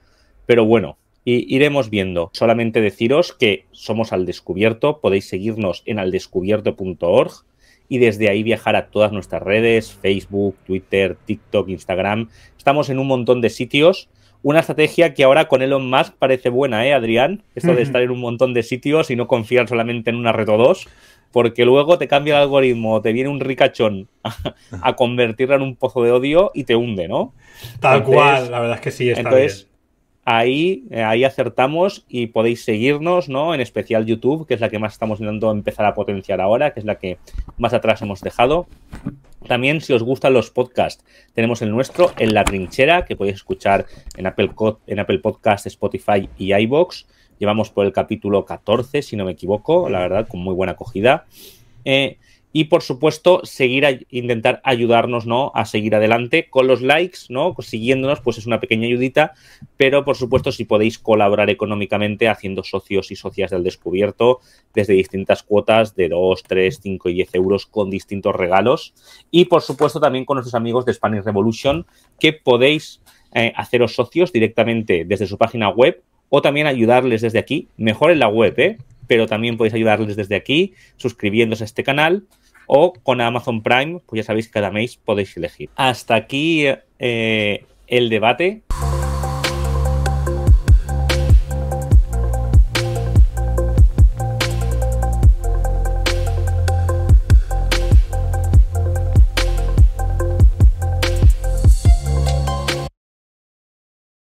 Pero bueno, y, iremos viendo. Solamente deciros que somos Al Descubierto. Podéis seguirnos en al descubierto punto org. Y desde ahí viajar a todas nuestras redes, Facebook, Twitter, TikTok, Instagram. Estamos en un montón de sitios. Una estrategia que ahora con Elon Musk parece buena, ¿eh, Adrián? Esto de estar en un montón de sitios y no confiar solamente en una red o dos, porque luego te cambia el algoritmo, te viene un ricachón a, a convertirla en un pozo de odio y te hunde, ¿no? Tal entonces, cual, la verdad es que sí, está entonces, bien. Ahí, ahí acertamos y podéis seguirnos, ¿no? En especial YouTube, que es la que más estamos intentando empezar a potenciar ahora, que es la que más atrás hemos dejado. También, si os gustan los podcasts, tenemos el nuestro en La Trinchera, que podéis escuchar en Apple, en Apple Podcast, Spotify y iVoox. Llevamos por el capítulo catorce, si no me equivoco, la verdad, con muy buena acogida. Eh, y, por supuesto, seguir a, intentar ayudarnos, ¿no? A seguir adelante con los likes, ¿no? Siguiéndonos, pues es una pequeña ayudita, pero, por supuesto, si podéis colaborar económicamente haciendo socios y socias del Descubierto desde distintas cuotas de dos, tres, cinco y diez euros con distintos regalos. Y, por supuesto, también con nuestros amigos de Spanish Revolution, que podéis eh, haceros socios directamente desde su página web o también ayudarles desde aquí, mejor en la web, ¿eh? Pero también podéis ayudarles desde aquí, suscribiéndose a este canal o con Amazon Prime, pues ya sabéis que cada mes podéis elegir. Hasta aquí eh, el debate.